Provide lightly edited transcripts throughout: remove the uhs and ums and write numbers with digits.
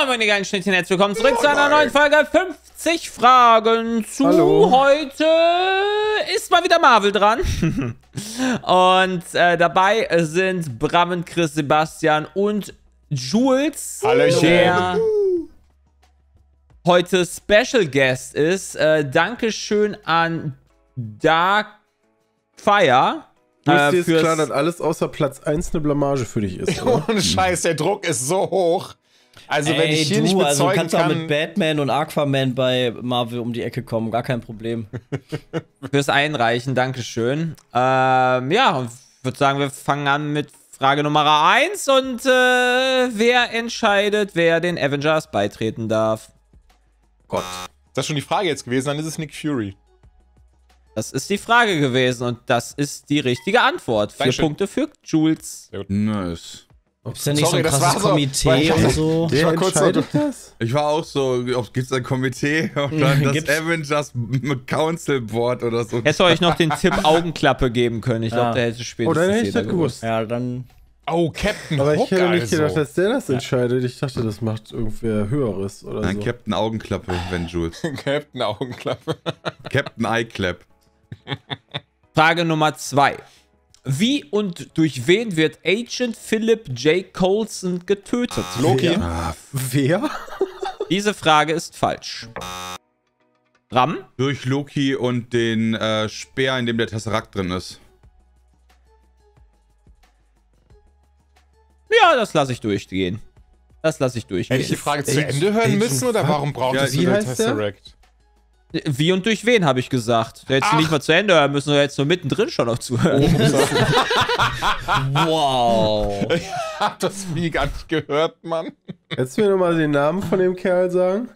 Moin meine geilen Schnittchen, herzlich willkommen zurück zu einer neuen Folge 50 Fragen zu. Hallo. Heute ist mal wieder Marvel dran. Und dabei sind Brammen, Chris, Sebastian und Jules. Hallöchen. Der heute Special Guest ist. Dankeschön an Darkfire. Du ist klar, dass alles außer Platz 1 eine Blamage für dich ist. Ohne Scheiß, der Druck ist so hoch. Also wenn ich hier nicht bezeugen kann... kannst auch mit Batman und Aquaman bei Marvel um die Ecke kommen, gar kein Problem. Fürs Einreichen, dankeschön. Ja, ich würde sagen, wir fangen an mit Frage Nummer 1. Und wer entscheidet, wer den Avengers beitreten darf? Gott. Ist das schon die Frage jetzt gewesen? Dann ist es Nick Fury. Das ist die Frage gewesen und das ist die richtige Antwort. 4 Punkte für Jules. Nice. Ist ja nicht so ein krasses Komitee oder so? Ich war auch so, gibt es ein Komitee und dann das Avengers Council Board oder so. Hättest du euch noch den Tipp Augenklappe geben können. Ich glaube, der hätte spätestens jeder gewusst. Oder hätte ich das gewusst. Ja, dann... Oh, Captain Hawkeye. Aber ich hätte nicht gedacht, dass der das entscheidet. Ich dachte, das macht irgendwer Höheres oder so. Nein, Captain Augenklappe, wenn Jules. Captain Augenklappe. Captain Eyeclap. Frage Nummer 2. Wie und durch wen wird Agent Philip J. Coulson getötet? Loki. Wer? Diese Frage ist falsch. Ram? Durch Loki und den Speer, in dem der Tesseract drin ist. Ja, das lasse ich durchgehen. Hätte ich die Frage zu Ende hören müssen oder warum brauchtest du den Tesseract? Wie und durch wen, habe ich gesagt. Du hättest nicht mal zu Ende hören müssen, du hättest nur mittendrin schon noch zuhören. Wow. Ich hab das wie gar nicht gehört, Mann. Hättest du mir nochmal den Namen von dem Kerl sagen?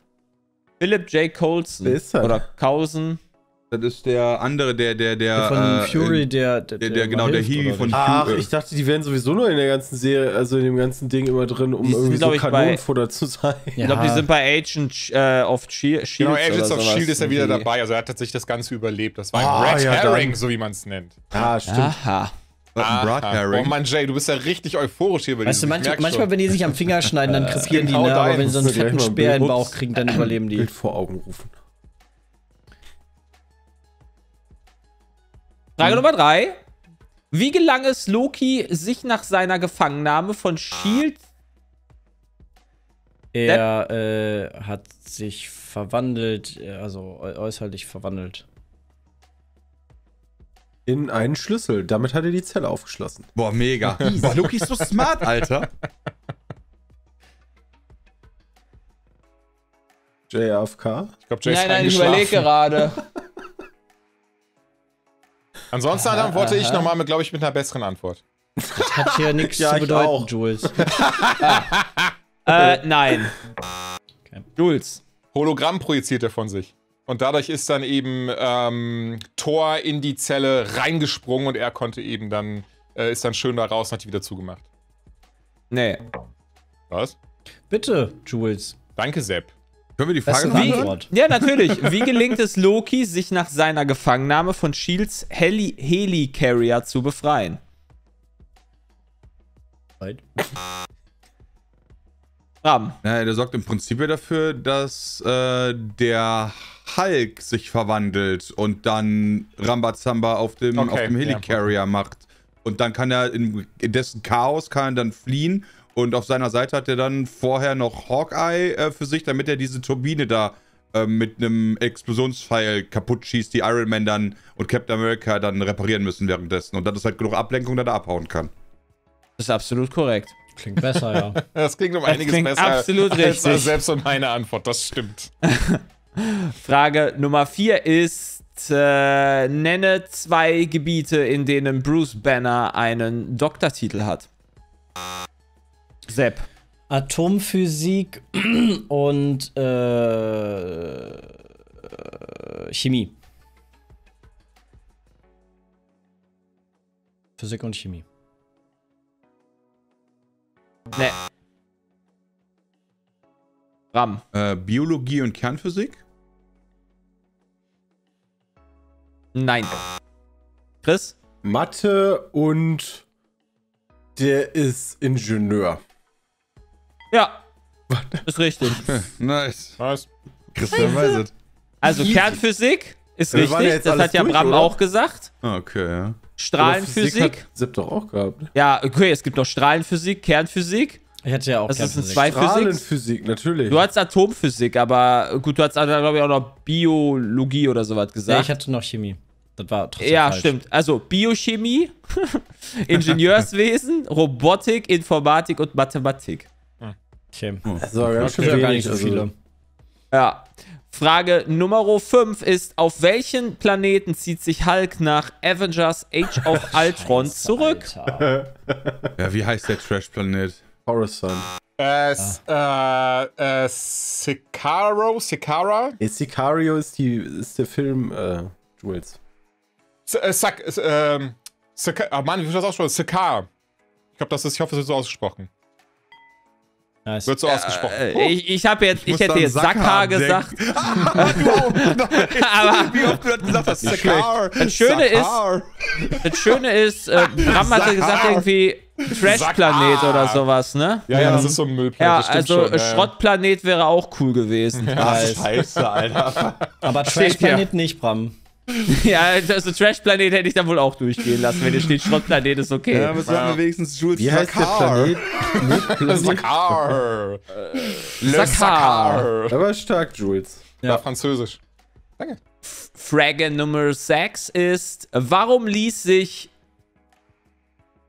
Philip J. Coulson. Wer ist das? Oder Coulson. Das ist der andere, der von Fury, der genau, der Hiwi von Fury. Ach, ich dachte, die wären sowieso nur in der ganzen Serie, also in dem ganzen Ding immer drin, um irgendwie so Kanonenfutter zu sein. Ja. Ich glaube, die sind bei Agent of Shield. Genau, Agents of Shield ist ja wieder dabei, also er hat tatsächlich das Ganze überlebt. Das war ein Red Herring, so wie man es nennt. Ah, stimmt. Aha. Oh Mann, Jay, du bist ja richtig euphorisch hier. Weißt du, manchmal, wenn die sich am Finger schneiden, dann krepieren die, ne? Aber wenn sie so einen fetten Speer in den Bauch kriegen, dann überleben die. Bild vor Augen rufen. Frage Nummer 3. Wie gelang es Loki, sich nach seiner Gefangennahme von Shield... Er hat sich verwandelt, also äußerlich verwandelt. In einen Schlüssel. Damit hat er die Zelle aufgeschlossen. Boah, mega. Boah, Loki ist so smart, Alter. JFK? Ich glaube, Jay ist nein, ich überlege gerade. Ansonsten antworte ich nochmal, glaube ich, mit einer besseren Antwort. Das hat hier nichts zu bedeuten, Jules. Nein. Okay. Jules. Hologramm projiziert er von sich. Und dadurch ist dann eben Thor in die Zelle reingesprungen und er konnte eben dann, ist dann schön da raus und hat die wieder zugemacht. Nee. Was? Bitte, Jules. Danke, Sepp. Können wir die Frage beantworten? Ja, natürlich. Wie gelingt es Loki, sich nach seiner Gefangennahme von Shields Heli-Carrier zu befreien? Ram. Naja, der sorgt im Prinzip ja dafür, dass der Hulk sich verwandelt und dann Rambazamba auf dem Heli-Carrier macht. Und dann kann er in dessen Chaos dann fliehen. Und auf seiner Seite hat er dann vorher noch Hawkeye für sich, damit er diese Turbine da mit einem Explosionspfeil kaputt schießt, die Iron Man dann und Captain America dann reparieren müssen währenddessen. Und das ist halt genug Ablenkung, dass er abhauen kann. Das ist absolut korrekt. Klingt besser, ja. Das klingt um einiges besser. Absolut richtig. Als selbst und meine Antwort, das stimmt. Frage Nummer 4 ist, nenne 2 Gebiete, in denen Bruce Banner einen Doktortitel hat. Sepp. Atomphysik und Chemie. Physik und Chemie. Nee. Ram. Biologie und Kernphysik? Nein. Chris? Mathe und der ist Ingenieur. Ja, Ist richtig. Nice. Nice. Christian weiß es. Also Kernphysik ist richtig, das hat ja Bram auch gesagt. Okay, ja. Strahlenphysik. Sepp doch auch gehabt. Ja, okay, es gibt noch Strahlenphysik, Kernphysik. Ich hatte ja auch Strahlenphysik, natürlich. Du hattest Atomphysik, aber gut, du hattest glaube ich auch noch Biologie oder sowas gesagt. Ja, ich hatte noch Chemie. Das war trotzdem falsch. Stimmt. Also Biochemie, Ingenieurswesen, Robotik, Informatik und Mathematik. Schäm. Also, das sind ja gar nicht so viele. Ja. Frage Nummer 5 ist, auf welchen Planeten zieht sich Hulk nach Avengers Age of Ultron zurück? Alter. Ja, wie heißt der Trash-Planet? Coruscant. Sakaar? Sicario ist der Film, Jules. Mann, wie wird das aussprechen? Sakaar. Ich glaube, das ist, ich hoffe, es wird so ausgesprochen. Nice. Wird so ausgesprochen. Ich hätte jetzt Sakaar gesagt. Aber wie oft du das gesagt hast, Sakaar. Das Schöne ist, Bram hatte gesagt irgendwie Trash-Planet oder sowas, ne? Ja, ja, das ist so ein Müllplanet. Ja, also schon, Schrottplanet wäre auch cool gewesen. Scheiße, Alter. Aber Trash-Planet nicht, Bram. Ja, also Trash-Planet hätte ich dann wohl auch durchgehen lassen, wenn hier steht Schrottplanet ist okay. Ja, aber es war wenigstens Jules Sakaar. Sakaar. Sakaar. Aber stark, Jules. Ja, war französisch. Danke. Frage Nummer 6 ist, warum ließ sich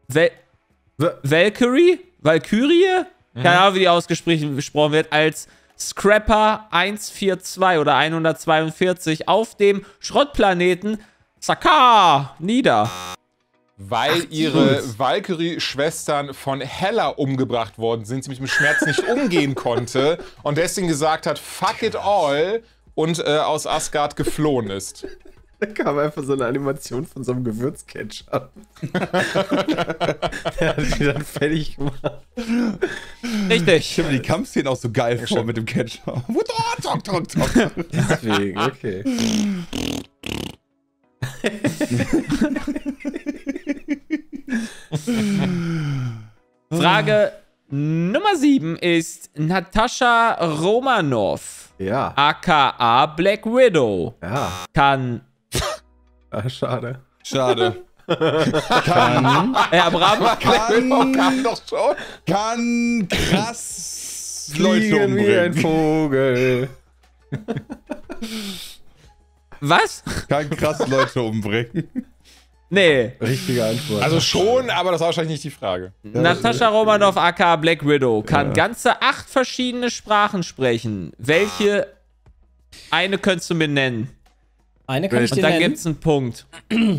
Valkyrie? Keine Ahnung, wie die ausgesprochen wird, als Scrapper 142 oder 142 auf dem Schrottplaneten Sakaar nieder. Weil ihre Valkyrie-Schwestern von Hela umgebracht worden sind, sie mit dem Schmerz nicht umgehen konnte und deswegen gesagt hat, fuck it all und aus Asgard geflohen ist. Da kam einfach so eine Animation von so einem Gewürzketchup. Der hat die dann fertig gemacht. Richtig. Ich habe die Kampfszenen auch so geil vor mit dem Ketchup. Deswegen, okay. Frage Nummer 7 ist Natascha Romanoff. Ja. AKA Black Widow. Ja. Kann... Ah, schade. Schade. Kann. Ja, Bram. Kann doch schon. Kann krass Leute umbringen. Wie ein Vogel. Was? Kann krass Leute umbringen. Nee. Richtige Antwort. Also schon, aber das war wahrscheinlich nicht die Frage. Natascha Romanoff, aka Black Widow, kann ganze 8 verschiedene Sprachen sprechen. Welche eine könntest du mir nennen? Eine kann ich dir nennen. Und dann gibt's einen Punkt.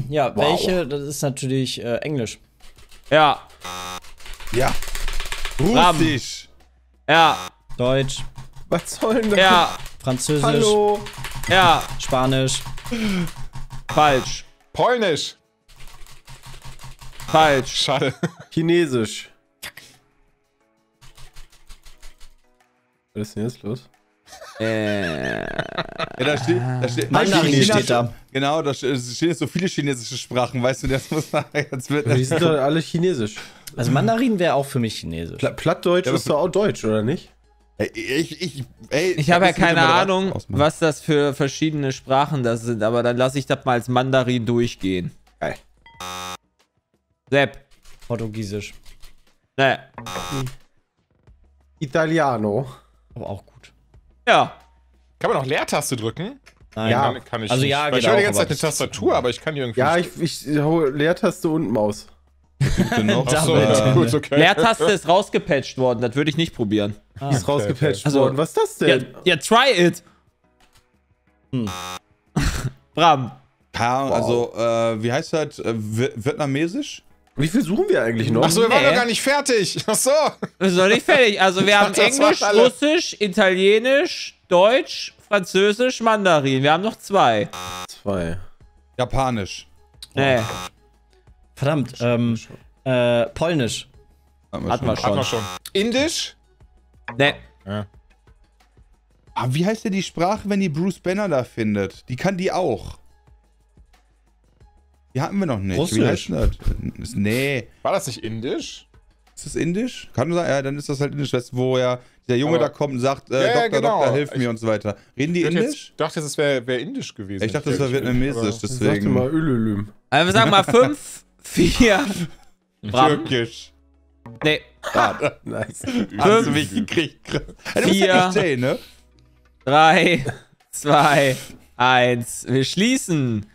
Ja, welche? Das ist natürlich Englisch. Ja. Ja. Russisch. Ja. Deutsch. Was soll denn das? Ja. Französisch. Hallo. Ja. Spanisch. Falsch. Polnisch. Falsch. Schade. Chinesisch. Was ist denn jetzt los? Ja, da steht Mandarin steht da. Genau, da stehen so viele chinesische Sprachen, weißt du, das muss man jetzt mit. Die sind doch alle chinesisch. Also Mandarin wäre auch für mich chinesisch. Plattdeutsch ist doch auch deutsch, oder nicht? Ich habe ja keine Ahnung, was das für verschiedene Sprachen das sind, aber dann lasse ich das mal als Mandarin durchgehen. Geil. Sepp. Portugiesisch. Ne. Italiano. Aber auch gut. Ja. Kann man auch Leertaste drücken? Nein, ja. Kann ich also nicht. Ja, ich höre die ganze Zeit eine Tastatur, aber ich kann die irgendwie ich hole Leertaste und Maus. Achso, ja. Gut, okay. Leertaste ist rausgepatcht worden, das würde ich nicht probieren. Ah, ist rausgepatcht worden, was ist das denn? Ja, try it! Bram. Ja, also, wie heißt das? Vietnamesisch? Wie viel suchen wir eigentlich noch? Achso, wir waren doch gar nicht fertig. Achso. Wir sind noch nicht fertig. Also wir haben Englisch, Russisch, Italienisch, Deutsch, Französisch, Mandarin. Wir haben noch 2. 2. Japanisch. Nee. Verdammt. Polnisch. Hatten wir schon. Indisch? Nee. Ja. Aber wie heißt denn die Sprache, wenn die Bruce Banner da findet? Die kann die auch. Die hatten wir noch nicht. Russisch. Wie heißt das? Nee. War das nicht indisch? Ist das indisch? Kann sein. Ja, dann ist das halt indisch. Wo ja der Junge da kommt und sagt, Doktor, hilf mir und so weiter. Reden die Indisch? Ich dachte, das wäre Indisch gewesen. Ich dachte, das wäre vietnamesisch, deswegen. Sag mal Ölölüm. Also sag mal 5, 4. Türkisch. Nee. Nice. Hast du mich gekriegt? 4, 3, 2, 1. Wir schließen.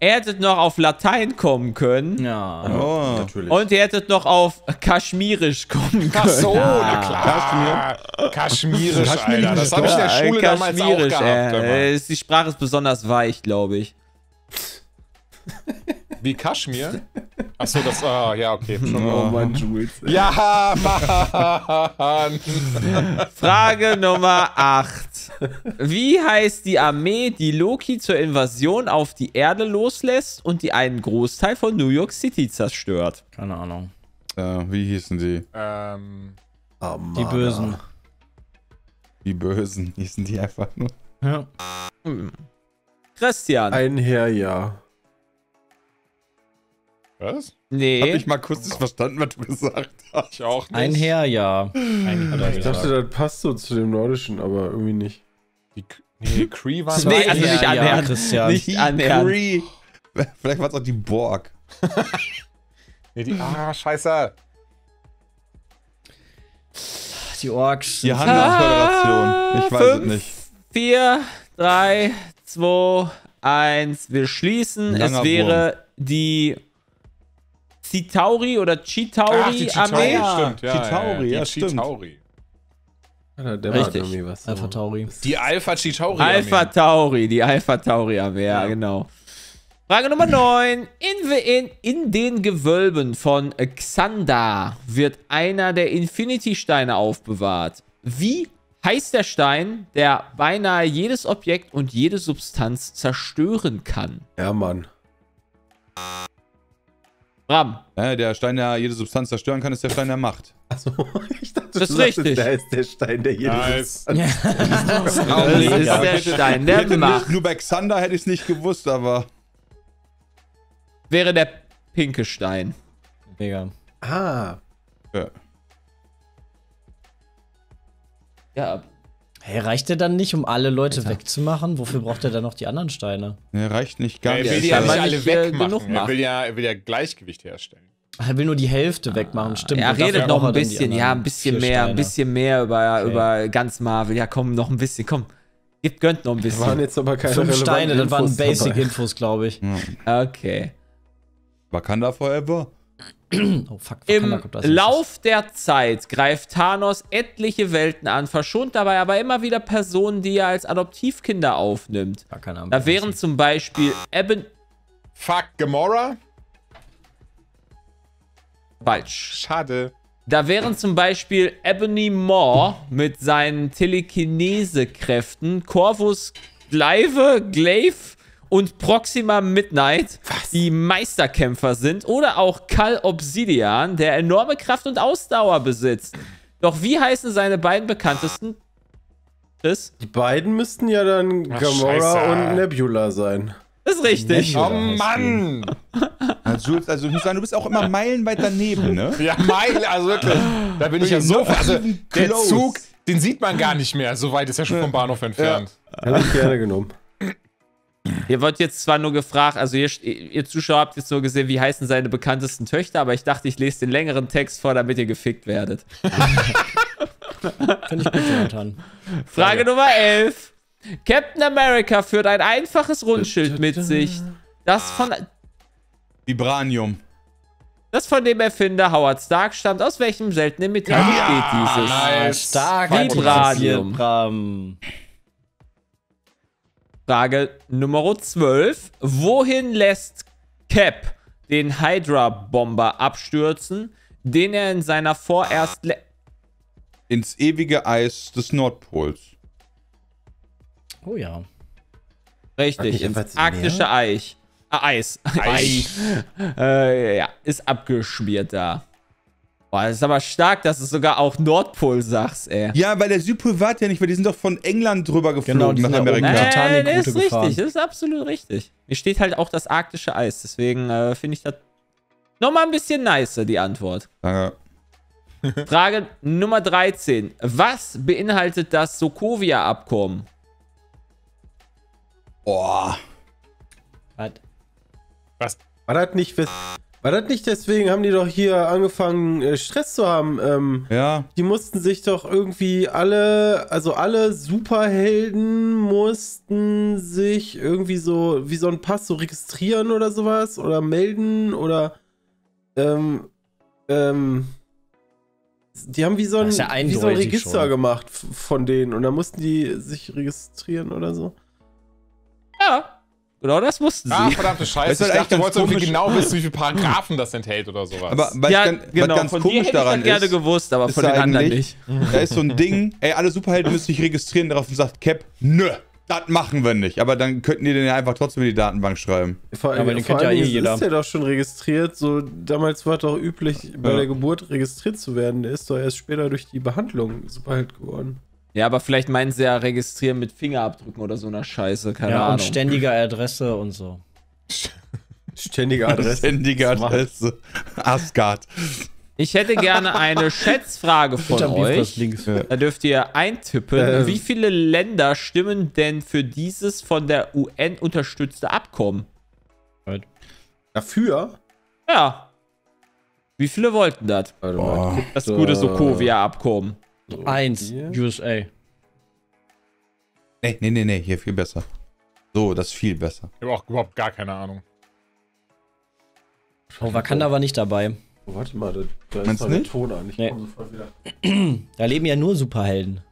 Er hättet noch auf Latein kommen können. Ja. Oh. Natürlich. Und ihr hättet noch auf Kaschmirisch kommen können. Ach so, ja, klar. Kaschmirisch, Alter. Das habe ich in der Schule damals auch gehabt. Die Sprache ist besonders weich, glaube ich. Wie Kaschmir? Achso, das. Ah, ja, okay. Oh, mein Jules. Ja, Mann. Frage Nummer 8. Wie heißt die Armee, die Loki zur Invasion auf die Erde loslässt und die einen Großteil von New York City zerstört? Keine Ahnung. Wie hießen die? Die Bösen. Die Bösen hießen die einfach nur. Ja. Christian. Ein Herr, ja. Was? Nee. Hab ich mal kurz nicht verstanden, was du gesagt hast. Ich auch nicht. Ein Herr, ja. Ich dachte, das passt so zu dem Nordischen, aber irgendwie nicht. Die Kree waren nee, also nicht annähernd. Christian. Nicht annähernd. Vielleicht war es auch die Borg. Nee, die... Ah, scheiße. Die Orks. Die Handelsföderation. Ich weiß es nicht. 4, 3, 2, 1. Wir schließen. Es wäre die... Chitauri oder Chitauri-Armee? Stimmt, ja. Chitauri, ja, stimmt. Chitauri. Ja, der richtig. War irgendwie was. Alpha Tauri. Die Alpha Chitauri-Armee. Alpha Tauri, die Alpha Tauri-Armee, ja, genau. Frage Nummer 9. In den Gewölben von Xandar wird einer der Infinity-Steine aufbewahrt. Wie heißt der Stein, der beinahe jedes Objekt und jede Substanz zerstören kann? Ja, Mann. Bram. Ja, der Stein, der jede Substanz zerstören kann, ist der Stein der Macht. Achso, ich dachte, das ist richtig. Da ist der Stein, der jede Substanz. Das ist der Stein der Macht. Nur bei Xander hätte ich es nicht gewusst, aber... Wäre der pinke Stein. Mega. Ah. Ja. Ja. Hey, reicht der dann nicht, um alle Leute wegzumachen? Wofür braucht er dann noch die anderen Steine? Ne, reicht nicht gar nicht. Er will die ja nicht alle wegmachen. Er will ja Gleichgewicht herstellen. Ach, er will nur die Hälfte wegmachen, stimmt. Er redet noch ein bisschen, ja, ein bisschen mehr über ganz Marvel. Ja, komm, noch ein bisschen, komm. Gönnt noch ein bisschen. Das waren jetzt aber keine 5 Steine, das waren Basic-Infos, glaube ich. Ja. Okay. Wakanda Forever. Oh, fuck, im Lauf der Zeit greift Thanos etliche Welten an, verschont dabei aber immer wieder Personen, die er als Adoptivkinder aufnimmt. Da wären zum Beispiel Gamora? Falsch. Schade. Da wären zum Beispiel Ebony Maw mit seinen Telekinese-Kräften, Corvus Glaive und Proxima Midnight, die Meisterkämpfer sind, oder auch Kal Obsidian, der enorme Kraft und Ausdauer besitzt. Doch wie heißen seine beiden bekanntesten? Die beiden müssten ja dann Gamora und Nebula sein. Das ist richtig. Nebula, oh Mann! Also ich muss sagen, du bist auch immer meilenweit daneben, ne? Ja, Meilen, also wirklich. Da bin ich ja so... Also der Zug, den sieht man gar nicht mehr. So weit ist er schon vom Bahnhof entfernt. Hätte ich gerne genommen. Ihr wollt jetzt zwar nur gefragt, also ihr Zuschauer habt jetzt nur gesehen, wie heißen seine bekanntesten Töchter, aber ich dachte, ich lese den längeren Text vor, damit ihr gefickt werdet. Finde ich gut, Jonathan. Frage Nummer 11. Captain America führt ein einfaches Rundschild mit sich, das von... Vibranium. Das von dem Erfinder Howard Stark stammt. Aus welchem seltenen Metall besteht dieses? Stark. Vibranium. Frage Nummer 12. Wohin lässt Cap den Hydra-Bomber abstürzen, den er in seiner vorerst... Ins ewige Eis des Nordpols. Oh ja. Richtig, ins arktische Eis. Ja, ist abgeschmiert da. Boah, das ist aber stark, dass du sogar auch Nordpol sagst, ey. Ja, weil der Südpol war ja nicht, weil die sind doch von England drüber geflogen nach Amerika. Nein, das ist richtig, das ist absolut richtig. Hier steht halt auch das arktische Eis, deswegen finde ich das nochmal ein bisschen nicer, die Antwort. Danke. Frage Nummer 13. Was beinhaltet das Sokovia-Abkommen? Boah. Was? War das nicht deswegen, haben die doch hier angefangen, Stress zu haben? Ja. Die mussten sich doch irgendwie alle, also alle Superhelden mussten sich irgendwie so, wie so ein Pass, so registrieren oder sowas oder melden oder, die haben wie so ein, Register schon gemacht von denen und da mussten die sich registrieren oder so. Ja. Genau, das mussten sie. Ah, verdammte Scheiße. Weißt du, ich dachte, du wolltest irgendwie genau wissen, wie viele Paragraphen das enthält oder sowas. Aber weil ja, was ganz komisch daran ist, gerne gewusst, aber von den anderen nicht. Da ist so ein Ding, ey, alle Superhelden müssen sich registrieren darauf und sagt Cap, nö, das machen wir nicht. Aber dann könnten die den ja einfach trotzdem in die Datenbank schreiben. Aber den kennt ja jeder. Ist ja doch schon registriert, so damals war es doch üblich, bei der Geburt registriert zu werden. Der ist doch erst später durch die Behandlung Superheld geworden. Ja, aber vielleicht meinen sie ja registrieren mit Fingerabdrücken oder so einer Scheiße, keine Ahnung. Und ständiger Adresse und so. Ständige Adresse. Ständige Adresse. Asgard. Ich hätte gerne eine Schätzfrage von euch. Da dürft ihr eintippen. Wie viele Länder stimmen denn für dieses von der UN unterstützte Abkommen? Dafür? Ja. Wie viele wollten das? Das gute Sokovia-Abkommen. 1, USA. Nee, hier viel besser. So, das ist viel besser. Ich habe auch überhaupt gar keine Ahnung. Oh, Wakanda war nicht dabei. Oh, warte mal, da ist doch der Ton an. Ich komme sofort wieder. Da leben ja nur Superhelden.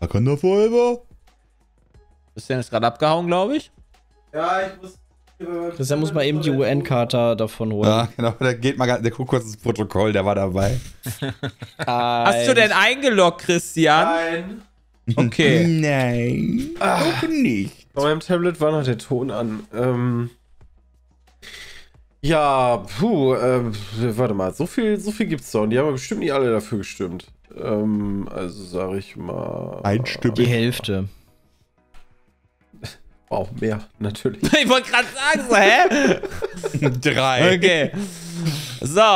Wakanda forever. Christian ist gerade abgehauen, glaube ich. Ja, ich muss... Christian muss mal eben die UN-Charta davon holen. Ja, genau, da geht mal, der guckt kurz ins Protokoll, der war dabei. Hast du denn eingeloggt, Christian? Nein. Okay. Nein. Auch nicht. Bei meinem Tablet war noch der Ton an. Ja, puh, warte mal, so viel gibt's doch. Und die haben aber bestimmt nicht alle dafür gestimmt. Also sag ich mal... Die Hälfte. Wow, mehr, natürlich. Ich wollte gerade sagen, so, hä? 3. Okay. So,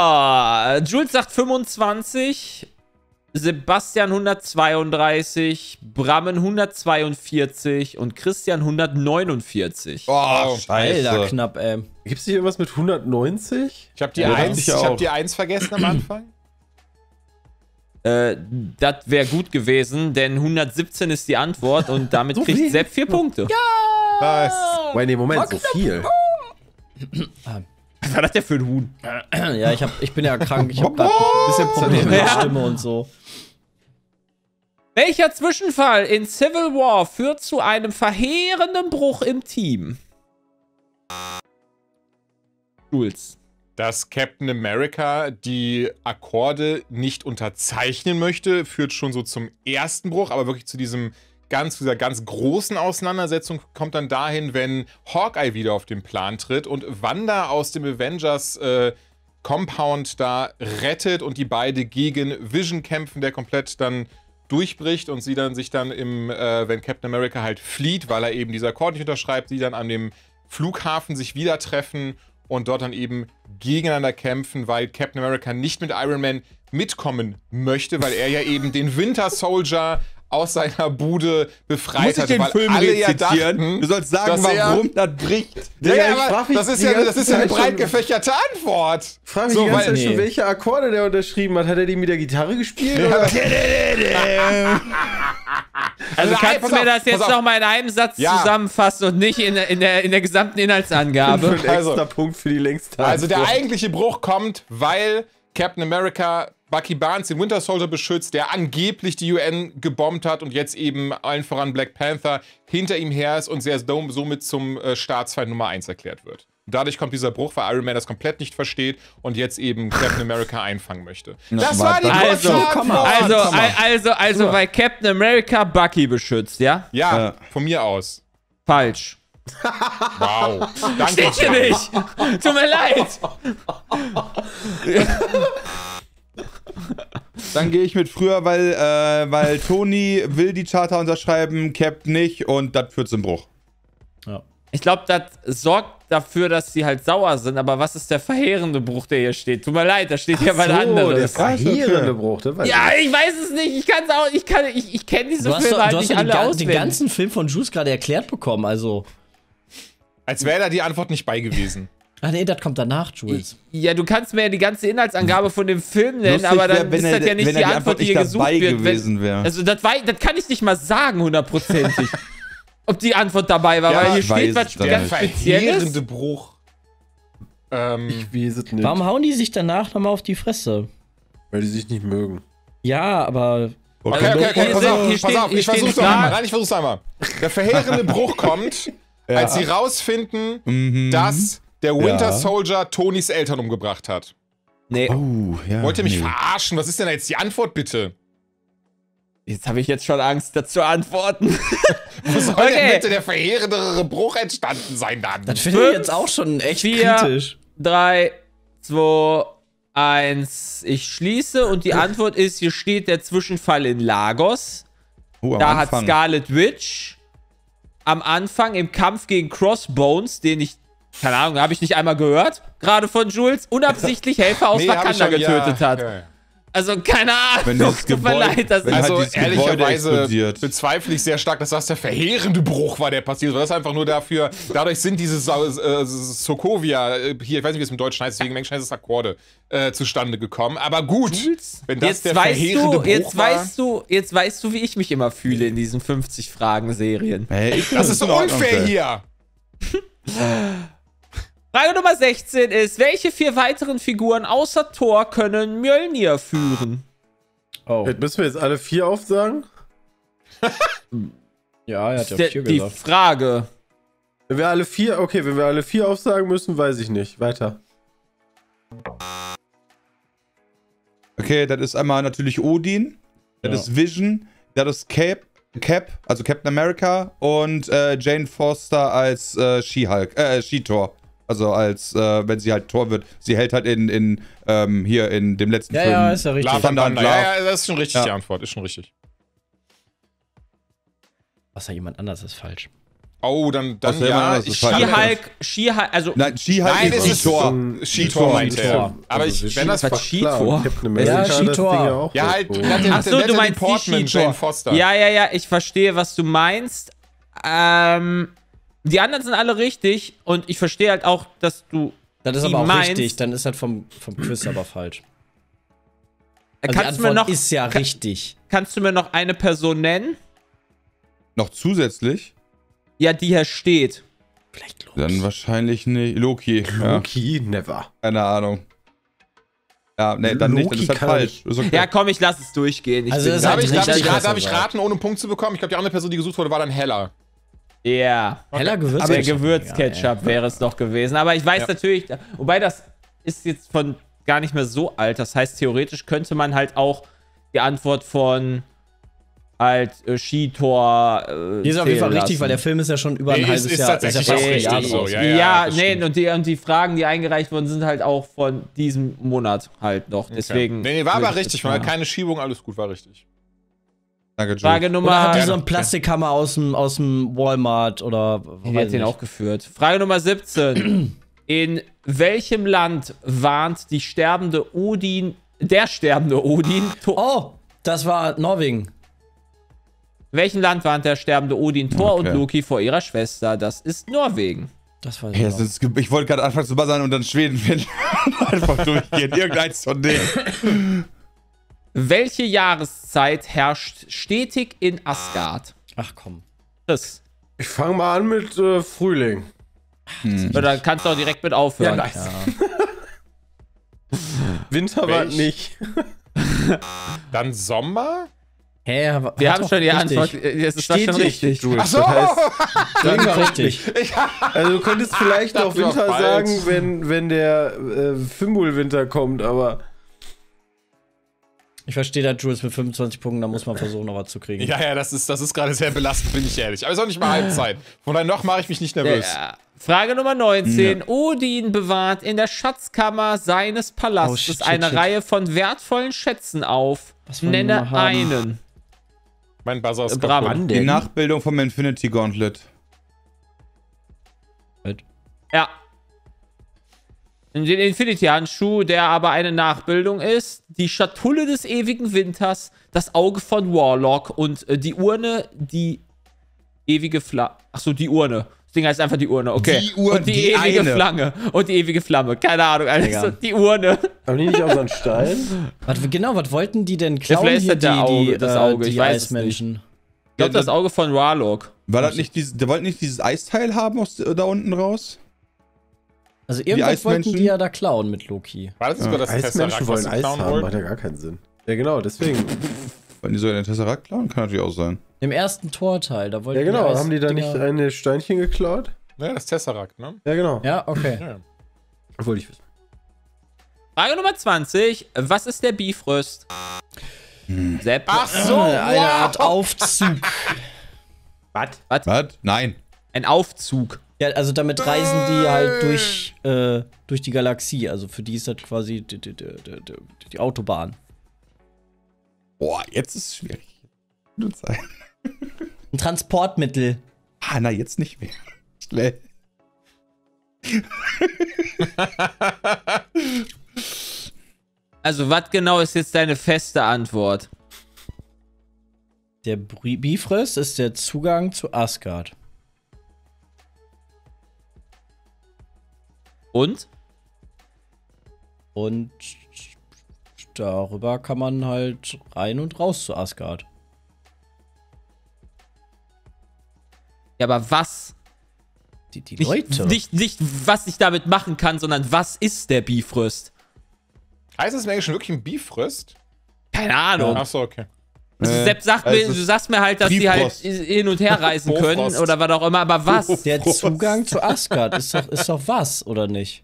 Jules sagt 25, Sebastian 132, Brammen 142 und Christian 149. Oh, Scheiße. Alter, knapp, ey. Gibt's hier irgendwas mit 190? Ich hab die 1, ich hab die 1 vergessen am Anfang. Das wäre gut gewesen, denn 117 ist die Antwort und damit so kriegt Sepp 4 Punkte. Ja! Was? Wait, nee, Moment, so viel. Was war das denn für ein Huhn? Ja, ich bin ja krank. Ich hab grad ein bisschen Probleme mit der Stimme und so. Welcher Zwischenfall in Civil War führt zu einem verheerenden Bruch im Team? Jules. Dass Captain America die Akkorde nicht unterzeichnen möchte, führt schon so zum ersten Bruch, aber wirklich zu diesem... Zu dieser ganz großen Auseinandersetzung kommt dann dahin, wenn Hawkeye wieder auf den Plan tritt und Wanda aus dem Avengers Compound da rettet und die beide gegen Vision kämpfen, der komplett dann durchbricht und sie dann sich dann im, wenn Captain America halt flieht, weil er eben dieser Akkord nicht unterschreibt, sie dann an dem Flughafen sich wieder treffen und dort dann eben gegeneinander kämpfen, weil Captain America nicht mit Iron Man mitkommen möchte, weil er ja eben den Winter Soldier aus seiner Bude befreit hat, weil alle ja dachten, du sollst sagen, warum das bricht. Das ist ja eine breit gefächerte Antwort. Frag mich die ganze Zeit schon, welche Akkorde der unterschrieben hat. Hat er die mit der Gitarre gespielt? Oder? Also kannst du mir das jetzt nochmal in einem Satz zusammenfassen und nicht in der gesamten Inhaltsangabe? Extra Punkt für die längste Antwort. Also der eigentliche Bruch kommt, weil Captain America Bucky Barnes den Winter Soldier beschützt, der angeblich die UN gebombt hat und jetzt eben allen voran Black Panther hinter ihm her ist und sehr somit zum Staatsfeind Nummer 1 erklärt wird. Und dadurch kommt dieser Bruch, weil Iron Man das komplett nicht versteht und jetzt eben Captain America einfangen möchte. Das war die Also weil Captain America Bucky beschützt, ja? Ja, von mir aus. Falsch. Wow. Danke. Steht hier nicht. Tut mir leid. Dann gehe ich mit früher, weil Tony will die Charta unterschreiben, Cap nicht und das führt zum Bruch. Ja. Ich glaube, das sorgt dafür, dass sie halt sauer sind. Aber was ist der verheerende Bruch, der hier steht? Tut mir leid, da steht ja was anderes. Der verheerende Bruch. Das weiß ja, ich weiß es nicht. Ich kann es auch. Ich kenne diese Filme halt nicht alle auswendig. Du hast den ganzen Film von Juice gerade erklärt bekommen. Also, als wäre da die Antwort nicht bei gewesen. Ach nee, das kommt danach, Jules. Ja, du kannst mir ja die ganze Inhaltsangabe von dem Film nennen, lustig, aber dann ist das ja nicht die Antwort, die hier gesucht wird. Gewesen wenn, also das kann ich nicht mal sagen, hundertprozentig. Ob die Antwort dabei war, ja, weil hier steht was ganz Spezielles. Bruch. Ich weiß es nicht. Warum hauen die sich danach nochmal auf die Fresse? Weil die sich nicht mögen. Ja, aber... Okay, pass auf, ich versuch's einmal. Nein, ich versuch's einmal. Der verheerende Bruch kommt, ja, als sie rausfinden, dass... der Winter Soldier Tonys Eltern umgebracht hat. Nee. Oh, ja, wollt ihr mich verarschen? Was ist denn jetzt die Antwort, bitte? Jetzt habe ich jetzt schon Angst, dazu antworten. Wo soll denn bitte der verheerendere Bruch entstanden sein dann? Das finde ich jetzt auch schon echt kritisch. 3, 2, 1. Ich schließe und die Antwort ist, hier steht der Zwischenfall in Lagos. Da hat Scarlet Witch am Anfang im Kampf gegen Crossbones, den ich keine Ahnung, habe ich nicht einmal gehört, gerade von Jules, unabsichtlich Helfer aus Wakanda getötet hat. Ja. Also keine Ahnung, tut mir leid, dass also ehrlicherweise bezweifle ich sehr stark, dass das der verheerende Bruch war, der passiert. Das ist einfach nur dafür, dadurch sind diese Sokovia, hier, ich weiß nicht, wie es im Deutschen heißt, deswegen Menschen heißt es Akkorde, zustande gekommen. Aber gut, Jules, wenn das jetzt der verheerende Bruch jetzt weißt du, wie ich mich immer fühle in diesen 50-Fragen-Serien. Hey, das ist so unfair hier. Frage Nummer 16 ist, welche 4 weiteren Figuren außer Thor können Mjölnir führen? Oh. Jetzt müssen wir jetzt alle 4 aufsagen? Ja, er hat ja 4 gesagt. Die Frage. Wenn wir alle 4, okay, wenn wir alle 4 aufsagen müssen, weiß ich nicht. Weiter. Okay, das ist einmal natürlich Odin, das ist Vision, das ist Cap, also Captain America und Jane Foster als She-Thor. Also als, wenn sie halt Thor wird, sie hält halt hier in dem letzten Film. Ja, ist ja richtig. Ja, das ist schon richtig die Antwort, ist schon richtig. Außer jemand anders ist falsch. Oh, dann ja, She-Hulk, also... Nein, She-Hulk ist Thor. She-Thor meint er. Aber ich, wenn das... She-Thor? Ja, She-Thor. Ja, halt... Achso, du meinst die She-Thor. Ja, ich verstehe, was du meinst. Die anderen sind alle richtig und ich verstehe halt auch, dass du das ist aber auch meinst. Richtig, dann ist halt vom Quiz aber falsch. Also kannst die Antwort ist ja richtig. Kannst du mir noch eine Person nennen? Noch zusätzlich? Ja, die hier steht. Vielleicht Loki. Dann wahrscheinlich nicht. Loki. Loki, never. Keine Ahnung. Ja, nee, dann Loki nicht, dann ist halt falsch. Ist okay. Ja, komm, ich lass es durchgehen. Darf ich raten, ohne einen Punkt zu bekommen? Ich glaube, die andere Person, die gesucht wurde, war dann Hela. Ja. Yeah. Heller Gewürzketchup. Aber Gewürzketchup wäre es doch gewesen. Aber ich weiß natürlich, wobei das ist jetzt von gar nicht mehr so alt. Das heißt, theoretisch könnte man halt auch die Antwort von halt She-Thor die ist auf jeden Fall richtig, weil der Film ist ja schon über ein halbes Jahr. Ist ja fast richtig so. Ja, nee, und die Fragen, die eingereicht wurden, sind halt auch von diesem Monat halt noch. Deswegen. Okay. Nee, war aber richtig. War keine Schiebung, alles gut, war richtig. Danke, Frage Nummer... Oder hat die so einen Plastikhammer aus dem Walmart oder... Ich hätte den auch geführt. Frage Nummer 17. In welchem Land warnt die sterbende Odin... Der sterbende Odin... Oh, das war Norwegen. In welchem Land warnt der sterbende Odin Thor und Loki vor ihrer Schwester? Das ist Norwegen. Das war ich wollte gerade anfangen zu buzzern und dann Schweden finden. Einfach durchgehen. Irgendeins von denen. Welche Jahreszeit herrscht stetig in Asgard? Ach komm. Das. Ich fange mal an mit Frühling. Oder kannst du auch direkt mit aufhören. Ja, nice. Winter war nicht. Dann Sommer? Hey, wir haben schon die Antwort. Das ist schon richtig. Achso! Richtig. Also du könntest vielleicht auch Winter sagen, wenn der Fimbulwinter kommt, aber... Ich verstehe da Jules mit 25 Punkten, da muss man versuchen, noch was zu kriegen. Ja, das ist gerade sehr belastend, bin ich ehrlich. Aber ist auch nicht mal Halbzeit. Von daher noch mache ich mich nicht nervös. Ja. Frage Nummer 19. Ja. Odin bewahrt in der Schatzkammer seines Palastes eine Reihe von wertvollen Schätzen auf. Was nenne einen. Mein Buzzer ist kaputt. Die Nachbildung vom Infinity Gauntlet. Ja. Den Infinity-Handschuh, der aber eine Nachbildung ist. Die Schatulle des ewigen Winters. Das Auge von Warlock. Und die Urne, die ewige Flamme. Achso, die Urne. Das Ding heißt einfach die Urne, okay. Die Urne, und die ewige Flamme. Und die ewige Flamme. Keine Ahnung, also die Urne. Haben die nicht auch so einen Stein? Genau, was wollten die denn klauen hier, die Eismenschen? Ich glaube, das Auge von Warlock. War das nicht dieses, der wollte nicht dieses Eisteil haben aus, da unten raus? Also irgendwas wollten die ja da klauen mit Loki. War das sogar das Eismenschen wollen Eis haben, macht ja gar keinen Sinn. Ja genau, deswegen. Wollen die so einen Tesseract klauen? Kann natürlich auch sein. Im ersten Torteil, da wollten die haben die da nicht eine Steinchen geklaut? Ja, das Tesseract, ne? Ja genau. Ja, okay. Ja. Obwohl ich wissen. Frage Nummer 20. Was ist der Bifrost? Sepp. Ach so, eine Art Aufzug. Was? Was? Nein. Ein Aufzug. Ja, also damit reisen die halt durch die Galaxie. Also für die ist das quasi die Autobahn. Boah, jetzt ist es schwierig. Ein Transportmittel. Ah, na, jetzt nicht mehr. Schnell. Also, was genau ist jetzt deine feste Antwort? Der Bifrost ist der Zugang zu Asgard. Und? Und darüber kann man halt rein und raus zu Asgard. Ja, aber was? Die Leute. Nicht, was ich damit machen kann, sondern was ist der Bifrost? Heißt das im Englischen wirklich ein Bifrost? Keine Ahnung. Achso, okay. Also Sepp sagt mir, du sagst mir halt, dass Bifrost die halt hin und her reisen können oder was auch immer, aber was? Bifrost. Der Zugang zu Asgard ist doch was, oder nicht?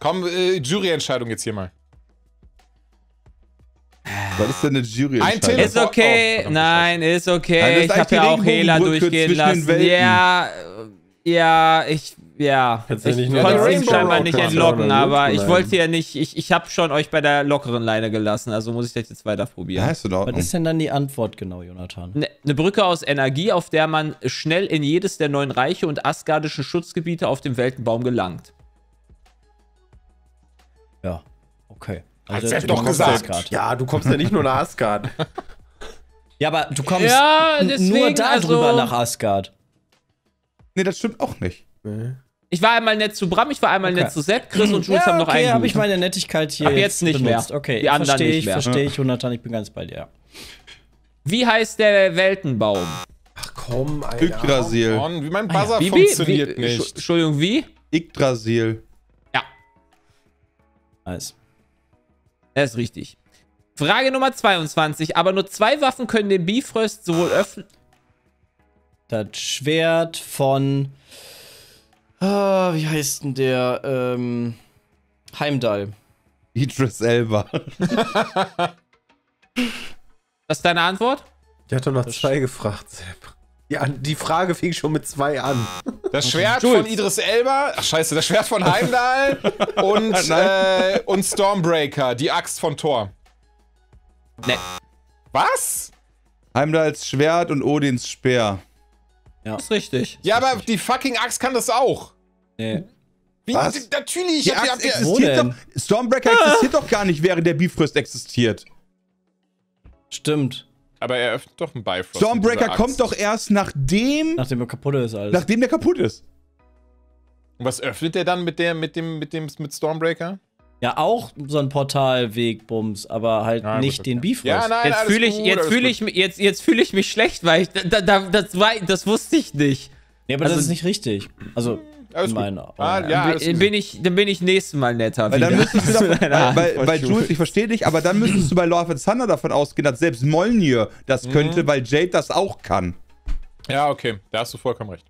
Komm, Juryentscheidung jetzt hier mal. Was ist denn eine Juryentscheidung? Ist okay, nein, ist okay. Nein, ich hab ja auch Hela durchgehen lassen. Ja, ich. Ja, ich konnte ihn scheinbar nicht entlocken, aber ich wollte ja nicht, ich habe schon euch bei der lockeren Leine gelassen, also muss ich das jetzt weiter probieren. Ja, was ist denn dann die Antwort genau, Jonathan? Eine Brücke aus Energie, auf der man schnell in jedes der 9 Reiche und asgardischen Schutzgebiete auf dem Weltenbaum gelangt. Ja, okay. Also hat doch gesagt. Ja, du kommst ja nicht nur nach Asgard. Ja, aber du kommst ja, deswegen, nur darüber also nach Asgard. Nee, das stimmt auch nicht. Nee. Ich war einmal nett zu Bram, ich war einmal nett zu Sepp, Chris und Jules haben noch einen. Okay, habe ich meine Nettigkeit hier. Ab jetzt nicht benutzt. Mehr. Okay, die anderen nicht mehr. Verstehe ich, Jonathan, ich bin ganz bei dir. Wie heißt der Weltenbaum? Ach komm, Alter. Yggdrasil. Oh, wie mein Buzzer funktioniert nicht. Entschuldigung, wie? Yggdrasil. Ja. Nice. Das ist richtig. Frage Nummer 22. Aber nur 2 Waffen können den Bifrost sowohl öffnen. Das Schwert von. Wie heißt denn der? Heimdall. Idris Elba. Das ist deine Antwort? Ich hatte noch 2 gefragt, Sepp. Ja, die Frage fing schon mit 2 an. Das Schwert von Idris Elba, ach scheiße, das Schwert von Heimdall und Stormbreaker, die Axt von Thor. Nee. Was? Heimdalls Schwert und Odins Speer. Ja. Das ist richtig. Ja, aber die fucking Axt kann das auch. Nee. Wie? Was? Natürlich. Die Axt existiert doch. Stormbreaker existiert doch gar nicht, während der Bifrost existiert. Stimmt. Aber er öffnet doch einen Bifrost. Stormbreaker kommt doch erst nachdem... Nachdem er kaputt ist, alles. Nachdem der kaputt ist. Und was öffnet der dann mit Stormbreaker? Ja, auch so ein Portalwegbums, aber halt nein, nicht den Bifrost. Ja, nein, jetzt fühle ich, fühl ich mich schlecht, weil ich das wusste ich nicht. Ja, aber also, das ist nicht richtig. Also in meiner dann bin ich nächstes Mal netter. Weil dann müsstest du bei Jules, ich verstehe dich, aber dann müsstest du bei Love and Thunder davon ausgehen, dass selbst Mjolnir das könnte, weil Jade das auch kann. Ja, okay, da hast du vollkommen recht.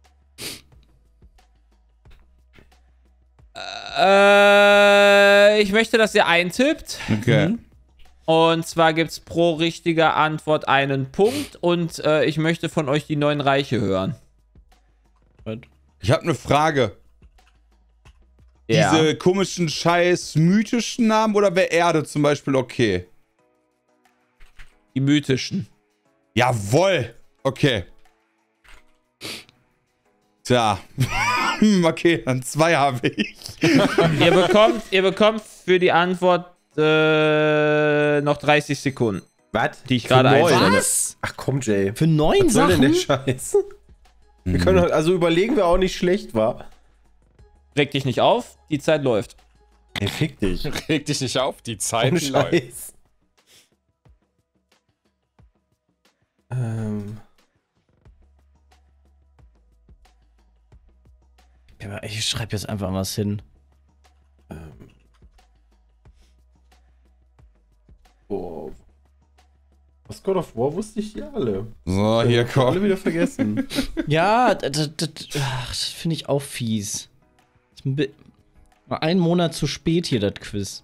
Ich möchte, dass ihr eintippt. Okay. Und zwar gibt es pro richtiger Antwort einen Punkt. Und ich möchte von euch die 9 Reiche hören. Ich habe eine Frage. Ja. Diese komischen, scheiß mythischen Namen oder wäre Erde zum Beispiel okay? Die mythischen. Jawohl. Okay. Tja, okay, dann zwei habe ich. Ihr bekommt für die Antwort noch 30 Sekunden. Was? Die ich gerade einstelle. Was? Ach komm, Jay. Für 9 Sachen? Was soll denn der Scheiß? Wir können halt, also überlegen, wer auch nicht schlecht war. Reg dich nicht auf, die Zeit läuft. Ey, fick dich. Reg dich nicht auf, die Zeit läuft. Ich schreibe jetzt einfach was hin. Oh. Was God of War wusste ich hier alle. So, hier kommen. Alle wieder vergessen. Ja, das finde ich auch fies. War ein Monat zu spät hier, das Quiz.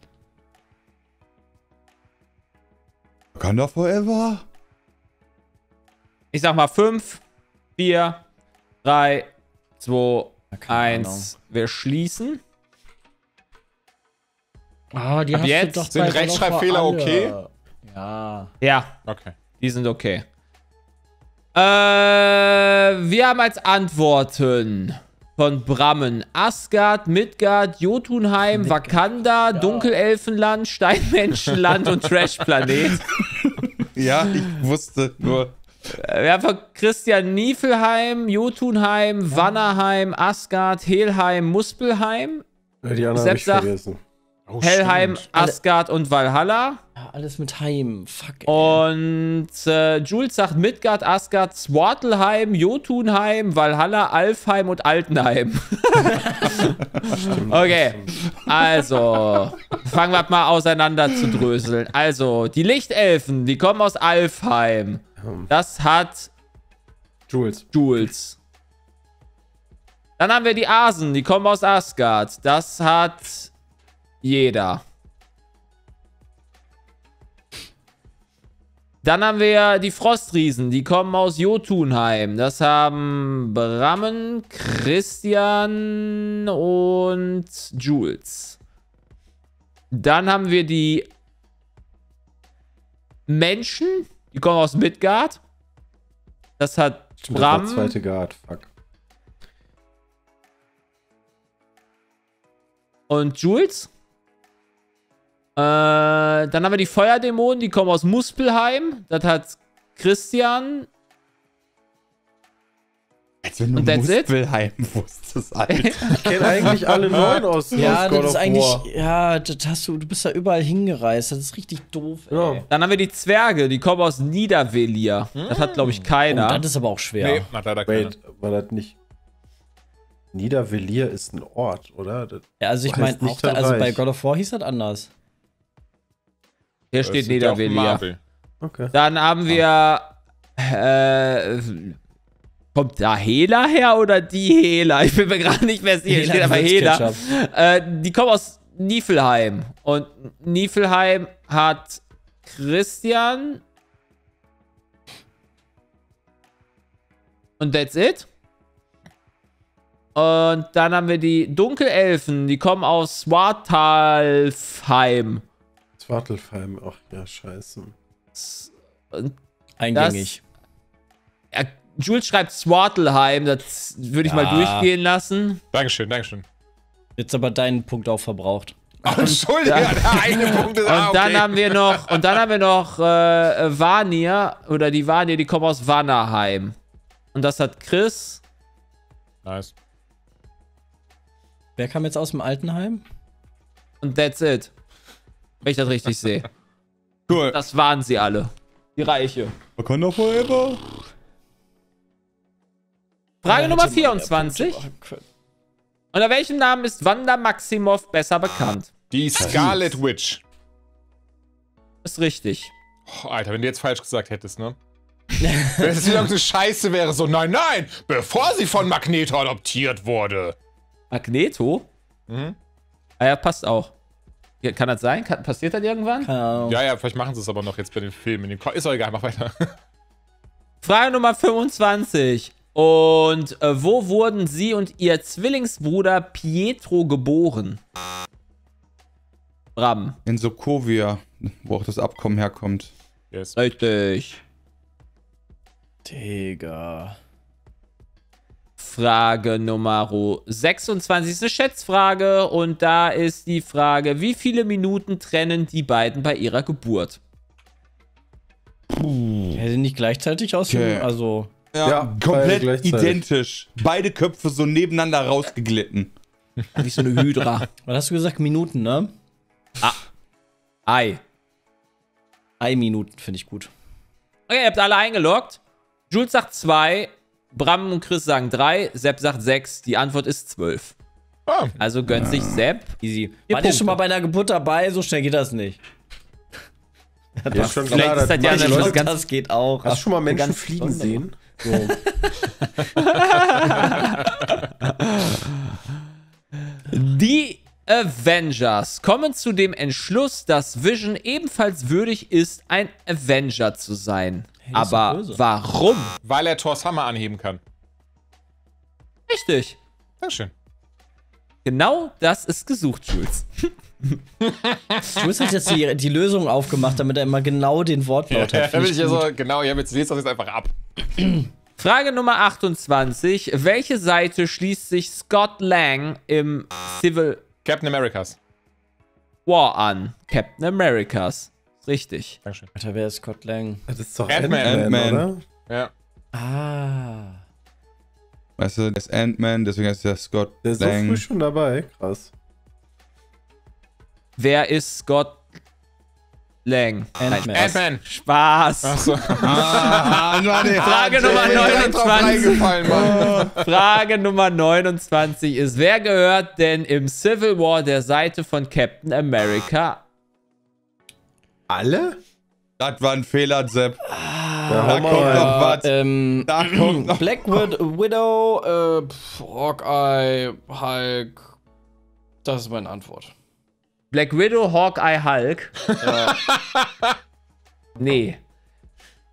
Wakanda Forever? Ich sag mal 5, 4, 3, 2, 1. Wir schließen. Ah, die hast jetzt du doch sind Rechtschreibfehler okay? Ja. Ja. Okay. Die sind okay. Wir haben als Antworten von Brammen Asgard, Midgard, Jotunheim, Wakanda, ja. Dunkelelfenland, Steinmenschenland und Trashplanet. Ja, ich wusste nur. Wir haben von Christian Niefelheim, Jotunheim, ja. Wannerheim, Asgard, Helheim, Muspelheim. Ja, die anderen habe ich vergessen. Oh, Helheim, stimmt. Asgard und Valhalla. Ja, alles mit Heim. Fuck. Ey. Und Jules sagt Midgard, Asgard, Svartalfheim, Jotunheim, Valhalla, Alfheim und Altenheim. Stimmt, okay, also fangen wir mal auseinander zu dröseln. Also, die Lichtelfen, die kommen aus Alfheim. Das hat Jules. Dann haben wir die Asen, die kommen aus Asgard. Das hat jeder. Dann haben wir die Frostriesen, die kommen aus Jotunheim. Das haben Brammen, Christian und Jules. Dann haben wir die Menschen, die kommen aus Midgard. Das hat Bram. Das war zweite Guard, fuck. Und Jules. Dann haben wir die Feuerdämonen, die kommen aus Muspelheim. Das hat Christian. Als wenn du Muspelheim wusstest, Alter. Ich kenne eigentlich alle 9 aus. Ja, das ist eigentlich. Ja, das hast du. Du bist da überall hingereist. Das ist richtig doof, ey. Ja. Dann haben wir die Zwerge, die kommen aus Niedervelia. Das hat, glaube ich, keiner. Oh, das ist aber auch schwer. Nee, hat leider keiner. Wait, war das nicht. Niedervelia ist ein Ort, oder? Das ja, also ich meine, also bei God of War hieß das anders. Hier das steht Niedervelia. Okay. Dann haben wir. Kommt da Hela her oder die Hela? Ich bin mir gerade nicht mehr sicher. Steht aber Hela. Die kommen aus Niefelheim. Und Niefelheim hat Christian. Und that's it. Und dann haben wir die Dunkelelfen, die kommen aus Svartalfheim. Svartalfheim, ach ja, scheiße. Eingängig. Das, ja, Jules schreibt Svartalfheim, das würde ich mal durchgehen lassen. Dankeschön, dankeschön. Jetzt aber deinen Punkt auch verbraucht. Oh, Entschuldigung, der eine Punkt ist auch. Und dann haben wir noch, Vanir, oder die Vanir, die kommen aus Wannerheim. Und das hat Chris. Nice. Wer kam jetzt aus dem Altenheim? Und that's it. Wenn ich das richtig sehe. Cool. Das waren sie alle. Die Reiche. Wakanda Forever. Frage Nummer 24. Unter welchem Namen ist Wanda Maximoff besser bekannt? Die Scarlet Witch. Ist richtig. Oh, Alter, wenn du jetzt falsch gesagt hättest, ne? Wenn es wieder so Scheiße wäre, so nein, nein, bevor sie von Magneto adoptiert wurde. Magneto? Mhm. Ah ja, passt auch. Ja, kann das sein? Passiert das irgendwann? Ja, ja, vielleicht machen sie es aber noch jetzt bei den Filmen. Ist doch egal, mach weiter. Frage Nummer 25. Und wo wurden sie und ihr Zwillingsbruder Pietro geboren? Bram. In Sokovia, wo auch das Abkommen herkommt. Yes. Richtig. Digga. Schätzfrage Nummer 26 ist eine Schätzfrage und da ist die Frage, wie viele Minuten trennen die beiden bei ihrer Geburt? Puh. Ja, sind nicht gleichzeitig ausgegangen, also... Ja, komplett identisch. Beide Köpfe so nebeneinander rausgeglitten. Wie so eine Hydra. Was hast du gesagt? Minuten, ne? Ah. Ei. Ei-Minuten finde ich gut. Okay, ihr habt alle eingeloggt. Jules sagt 2, Bram und Chris sagen 3, Sepp sagt 6. Die Antwort ist 12. Oh. Also gönnt sich Sepp. Easy. Wart ihr schon mal bei einer Geburt dabei? So schnell geht das nicht. Das ja, schon vielleicht klar, ist das ja Leute, ganz, das geht auch. Hast du schon mal Menschen fliegen sehen? So. Die Avengers kommen zu dem Entschluss, dass Vision ebenfalls würdig ist, ein Avenger zu sein. Hey, aber warum? Weil er Thors Hammer anheben kann. Richtig. Sehr schön. Genau das ist gesucht, Jules. Jules hat jetzt die Lösung aufgemacht, damit er immer genau den Wortlaut hat. Ja, ich also, genau, ja, jetzt lest das jetzt einfach ab. Frage Nummer 28. Welche Seite schließt sich Scott Lang im Civil... Captain Americas. War an. Captain Americas. Richtig. Dankeschön. Alter, wer ist Scott Lang? Das ist doch Ant-Man, oder? Ja. Ah. Weißt du, das ist Ant-Man, deswegen heißt der Scott Lang. Der ist so früh schon dabei. Krass. Wer ist Scott Lang? Ant-Man. Ant-Man. Spaß. Ach so. Frage Nummer 29. Frage Nummer 29 ist, wer gehört denn im Civil War der Seite von Captain America? Alle? Das war ein Fehler, Sepp. Da kommt noch was. Da kommt noch Black Widow, Hawkeye, Hulk. Das ist meine Antwort. Black Widow, Hawkeye, Hulk. Nee.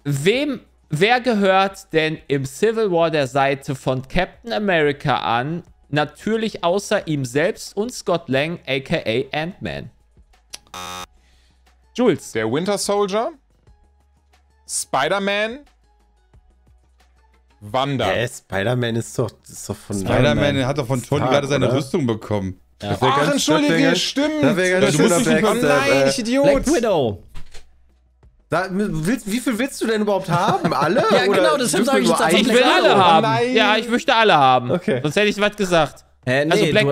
Wer gehört denn im Civil War der Seite von Captain America an? Natürlich außer ihm selbst und Scott Lang, a.k.a. Ant-Man. Jules. Der Winter Soldier. Spider-Man. Wanda. Ja, Spider-Man ist doch von... Spider-Man hat doch von Tony gerade seine Rüstung bekommen. Ja. Ach, entschuldige, stimmt. Das ist ein nein, ich Idiot. Black Widow. Wie viel willst du denn überhaupt haben? Alle? Ja, oder genau, deshalb sage ich jetzt einfach. Ich will alle haben. Nein. Ja, ich möchte alle haben. Okay. Sonst hätte ich was gesagt. Nee, also Black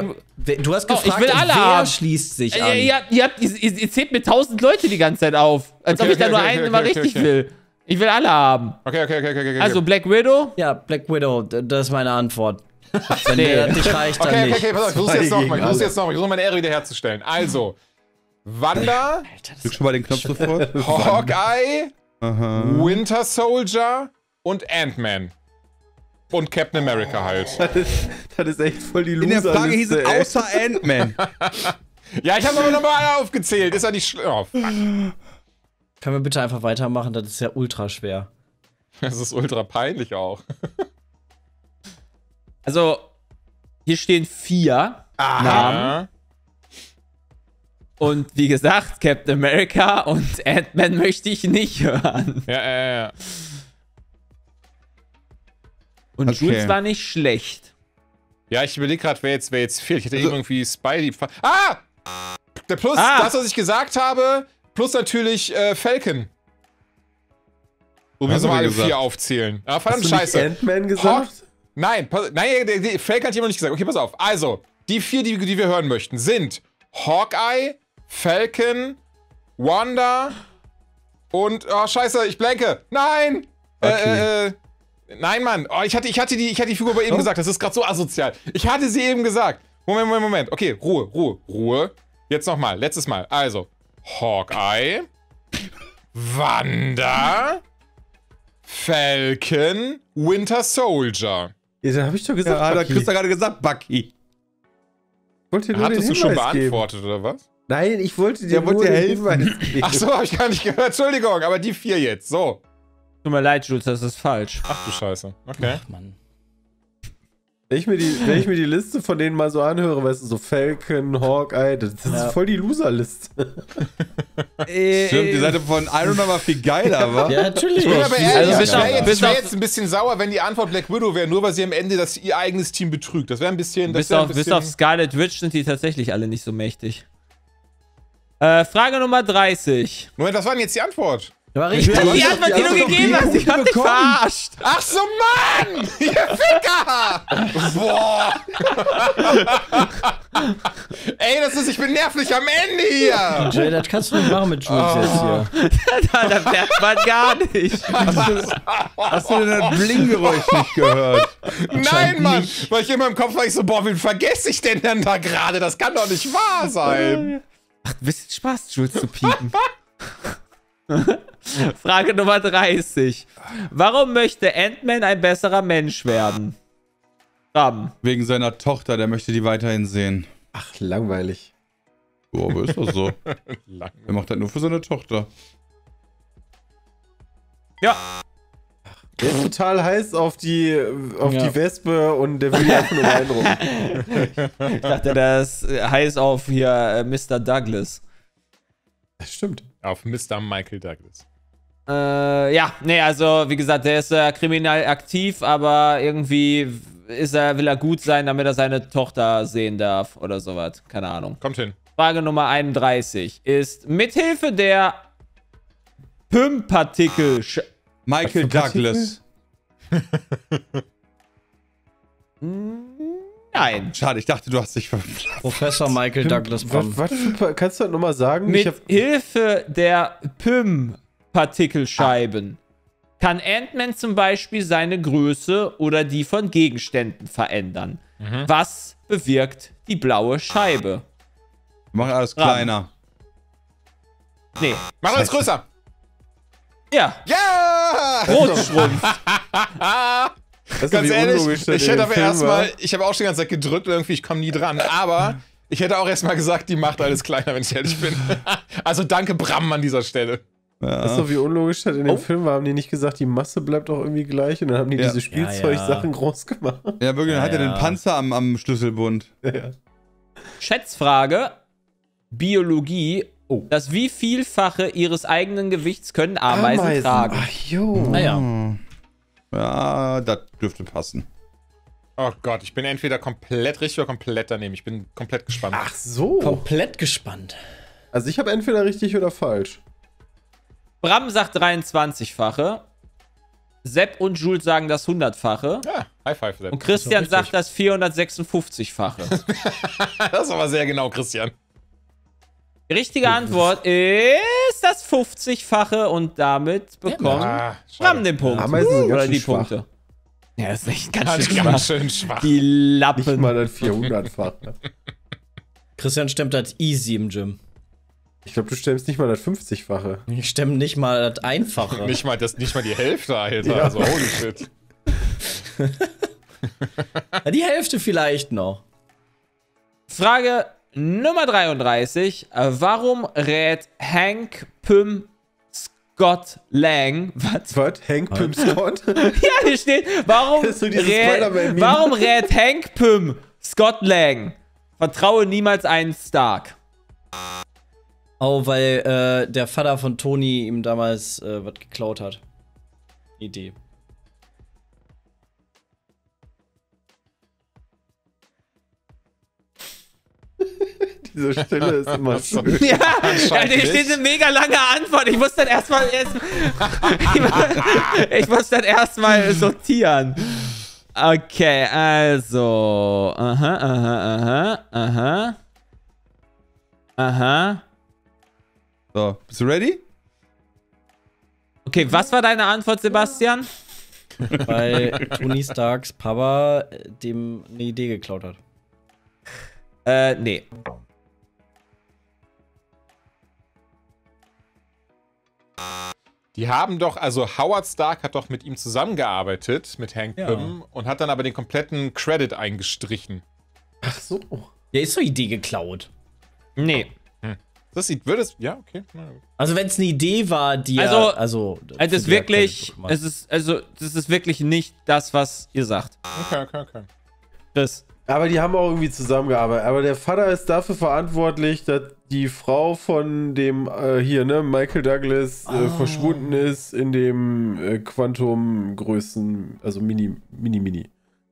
du hast gefragt, ich will alle wer schließt sich an? Ihr zählt mir 1000 Leute die ganze Zeit auf. Als ob ich da nur einen immer richtig will. Ich will alle haben. Okay. Also Black Widow? Ja, Black Widow, das ist meine Antwort. Wenn der nicht reicht, dann nicht. Okay, pass auf, ich versuche jetzt nochmal. Ich versuche meine Ehre wiederherzustellen. Also, Wanda. Drück schon mal den Knopf sofort. Hawkeye, Winter Soldier und Ant-Man. Und Captain America halt. Das ist echt voll die Loser-Liste. In der Frage hieß es außer Ant-Man. Ja, ich habe aber nochmal alle aufgezählt. Ist ja nicht schlimm. Oh, können wir bitte einfach weitermachen? Das ist ja ultra schwer. Das ist ultra peinlich auch. Also, hier stehen 4 Namen. Und wie gesagt, Captain America und Ant-Man möchte ich nicht hören. Ja. Und okay. Jules war nicht schlecht. Ja, ich überlege gerade, wer jetzt fehlt. Ich hätte irgendwie Spidey... Ah! Der Plus, das, was ich gesagt habe, plus natürlich Falcon. Wo wir so alle 4 aufzählen. Ah, verdammt scheiße. Hast du nicht Ant-Man gesagt? Nein, Falcon hat jemand nicht gesagt. Okay, pass auf. Also, die 4, die wir hören möchten, sind Hawkeye, Falcon, Wanda und... Oh, scheiße, ich blanke. Nein! Okay. Nein, Mann. Oh, ich hatte die Figur bei eben gesagt. Das ist gerade so asozial. Ich hatte sie eben gesagt. Moment. Okay, Ruhe. Jetzt nochmal. Letztes Mal. Also, Hawkeye, Wanda, Falcon, Winter Soldier. Ja, da habe ich doch gesagt, da kriegst du gerade gesagt, Bucky. Wollte dir nur hattest den Hinweis du schon beantwortet, geben. Oder was? Nein, ich wollte dir nur den Hinweis geben. Ach so, habe ich gar nicht gehört. Entschuldigung, aber die 4 jetzt. So. Tut mir leid, Jules, das ist falsch. Ach du Scheiße. Okay. Ach, Mann. Wenn ich mir die Liste von denen mal so anhöre, weißt du, so Falcon, Hawkeye, das ist voll die Loser-Liste. Stimmt, die Seite von Iron Man war viel geiler, wa? Ja, natürlich. Ich bin aber ehrlich, ich wäre jetzt ein bisschen sauer, wenn die Antwort Black Widow wäre, nur weil sie am Ende ihr eigenes Team betrügt. Das wäre ein bisschen... Bis auf Scarlet Witch sind die tatsächlich alle nicht so mächtig. Frage Nummer 30. Moment, was war denn jetzt die Antwort? Das ist die Antwort, die du gegeben hast. Ich hab dich verarscht. Ach so, Mann! Ihr Ficker! Boah! Ey, das ist, ich bin nervlich am Ende hier! Jay, das kannst du nicht machen mit Jules jetzt hier. Da fährt man gar nicht. Hast du denn das Bling-Geräusch nicht gehört? Nein, Mann! Weil ich immer im Kopf war, ich so, boah, wen vergesse ich denn da gerade? Das kann doch nicht wahr sein. Macht ein bisschen Spaß, Jules zu piepen. Frage Nummer 30. Warum möchte Ant-Man ein besserer Mensch werden? Ram. Wegen seiner Tochter, der möchte die weiterhin sehen. Ach, langweilig. Boah, aber ist das so? Er macht das nur für seine Tochter. Ja. Der ist total heiß auf die Wespe und der will einfach nur beeindrucken. Ich dachte, der ist heiß auf hier Mr. Douglas. Das stimmt. Auf Mr. Michael Douglas. Also wie gesagt, der ist kriminell aktiv, aber irgendwie will er gut sein, damit er seine Tochter sehen darf oder sowas. Keine Ahnung. Kommt hin. Frage Nummer 31 ist, mithilfe der Pym-Partikel... Michael Douglas. Nein. Schade, ich dachte, du hast dich verpflichtet. Professor Michael Douglas. Kannst du das nochmal sagen? Mit Hilfe der Pym-Partikelscheiben kann Ant-Man zum Beispiel seine Größe oder die von Gegenständen verändern. Mhm. Was bewirkt die blaue Scheibe? Mach alles kleiner. Nee. Mach alles größer. Ja. Ja! Rotschrumpf. Ganz ehrlich, ich hätte aber erstmal, ich habe auch schon die ganze Zeit gedrückt irgendwie, ich komme nie dran, aber ich hätte auch erstmal gesagt, die macht alles kleiner, wenn ich ehrlich bin. Also danke Bram an dieser Stelle. Ja. Das ist doch wie unlogisch das in dem Film war, haben die nicht gesagt, die Masse bleibt auch irgendwie gleich und dann haben die diese Spielzeugsachen groß gemacht. Ja, wirklich, dann hat er den Panzer am Schlüsselbund. Ja. Schätzfrage, Biologie. Oh. Das wie vielfache ihres eigenen Gewichts können Ameisen tragen. Ach jo. Naja. Ja, das dürfte passen. Oh Gott, ich bin entweder komplett richtig oder komplett daneben. Ich bin komplett gespannt. Ach so. Komplett gespannt. Also ich habe entweder richtig oder falsch. Bram sagt 23-fache. Sepp und Jules sagen das 100-fache. Ja, High Five, Sepp. Und Christian sagt das 456-fache. Das ist aber sehr genau, Christian. Die richtige Antwort ist das 50-fache und damit bekommt Bram den Punkt. Ameisen sind ganz schön schwach. Ja, das ist echt ganz schön schwach. Die Lappen. Nicht mal das 400-fache. Christian stemmt das easy im Gym. Ich glaube, du stemmst nicht mal das 50-fache. Ich stemme nicht mal das Einfache. nicht mal die Hälfte, Alter. Ja. Also, holy shit. Die Hälfte vielleicht noch. Frage Nummer 33. Warum rät Hank Pym Scott Lang? Was? Hank Pym Scott? Ja, hier steht, warum rät Hank Pym Scott Lang? Vertraue niemals einen Stark. Oh, weil der Vater von Tony ihm damals was geklaut hat. Idee. Diese Stille ist immer so. Ja, also hier steht eine mega lange Antwort. Ich muss dann erstmal sortieren. Okay, also. Aha. So, bist du ready? Okay, was war deine Antwort, Sebastian? Weil Tony Starks Papa dem eine Idee geklaut hat. Nee. Die haben doch, also Howard Stark hat doch mit ihm zusammengearbeitet, mit Hank Pym, und hat dann aber den kompletten Credit eingestrichen. Ach so. Ja, ist so eine Idee geklaut. Nee. Hm. Das sieht, würde es, ja, okay. Also wenn es eine Idee war, die es ist wirklich nicht das, was ihr sagt. Okay. Chris. Aber die haben auch irgendwie zusammengearbeitet. Aber der Vater ist dafür verantwortlich, dass die Frau von dem, Michael Douglas verschwunden ist in dem Quantum-Größen, also Mini.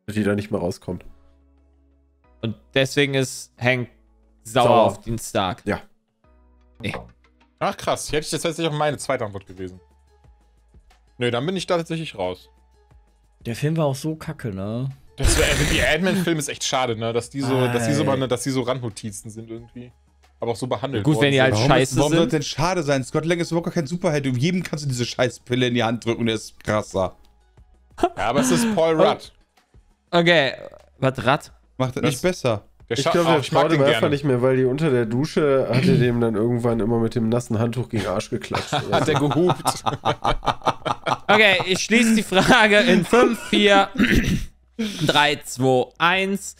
Dass die da nicht mehr rauskommt. Und deswegen ist Hank sauer auf den Stark. Ja. Nee. Ach krass, hätte ich jetzt tatsächlich auch meine zweite Antwort gewesen. Nö, dann bin ich da tatsächlich raus. Der Film war auch so kacke, ne? Die Ant-Man-Film ist echt schade, ne? Dass die so Randnotizen sind irgendwie. Aber auch so behandelt worden. Gut, wenn die halt scheiße sind. Warum soll es denn schade sein? Scott Lang ist überhaupt gar kein Superheld. Um jedem kannst du diese Scheißpille in die Hand drücken und er ist krasser. Ja, aber es ist Paul Rudd. Okay, was Rudd? Macht das nicht besser. Ich glaube, der schaut den einfach nicht mehr, weil die unter der Dusche hatte dem dann irgendwann immer mit dem nassen Handtuch gegen den Arsch geklatscht. Hat er gehupt. Okay, ich schließe die Frage in 5, 4, 3, 2, 1.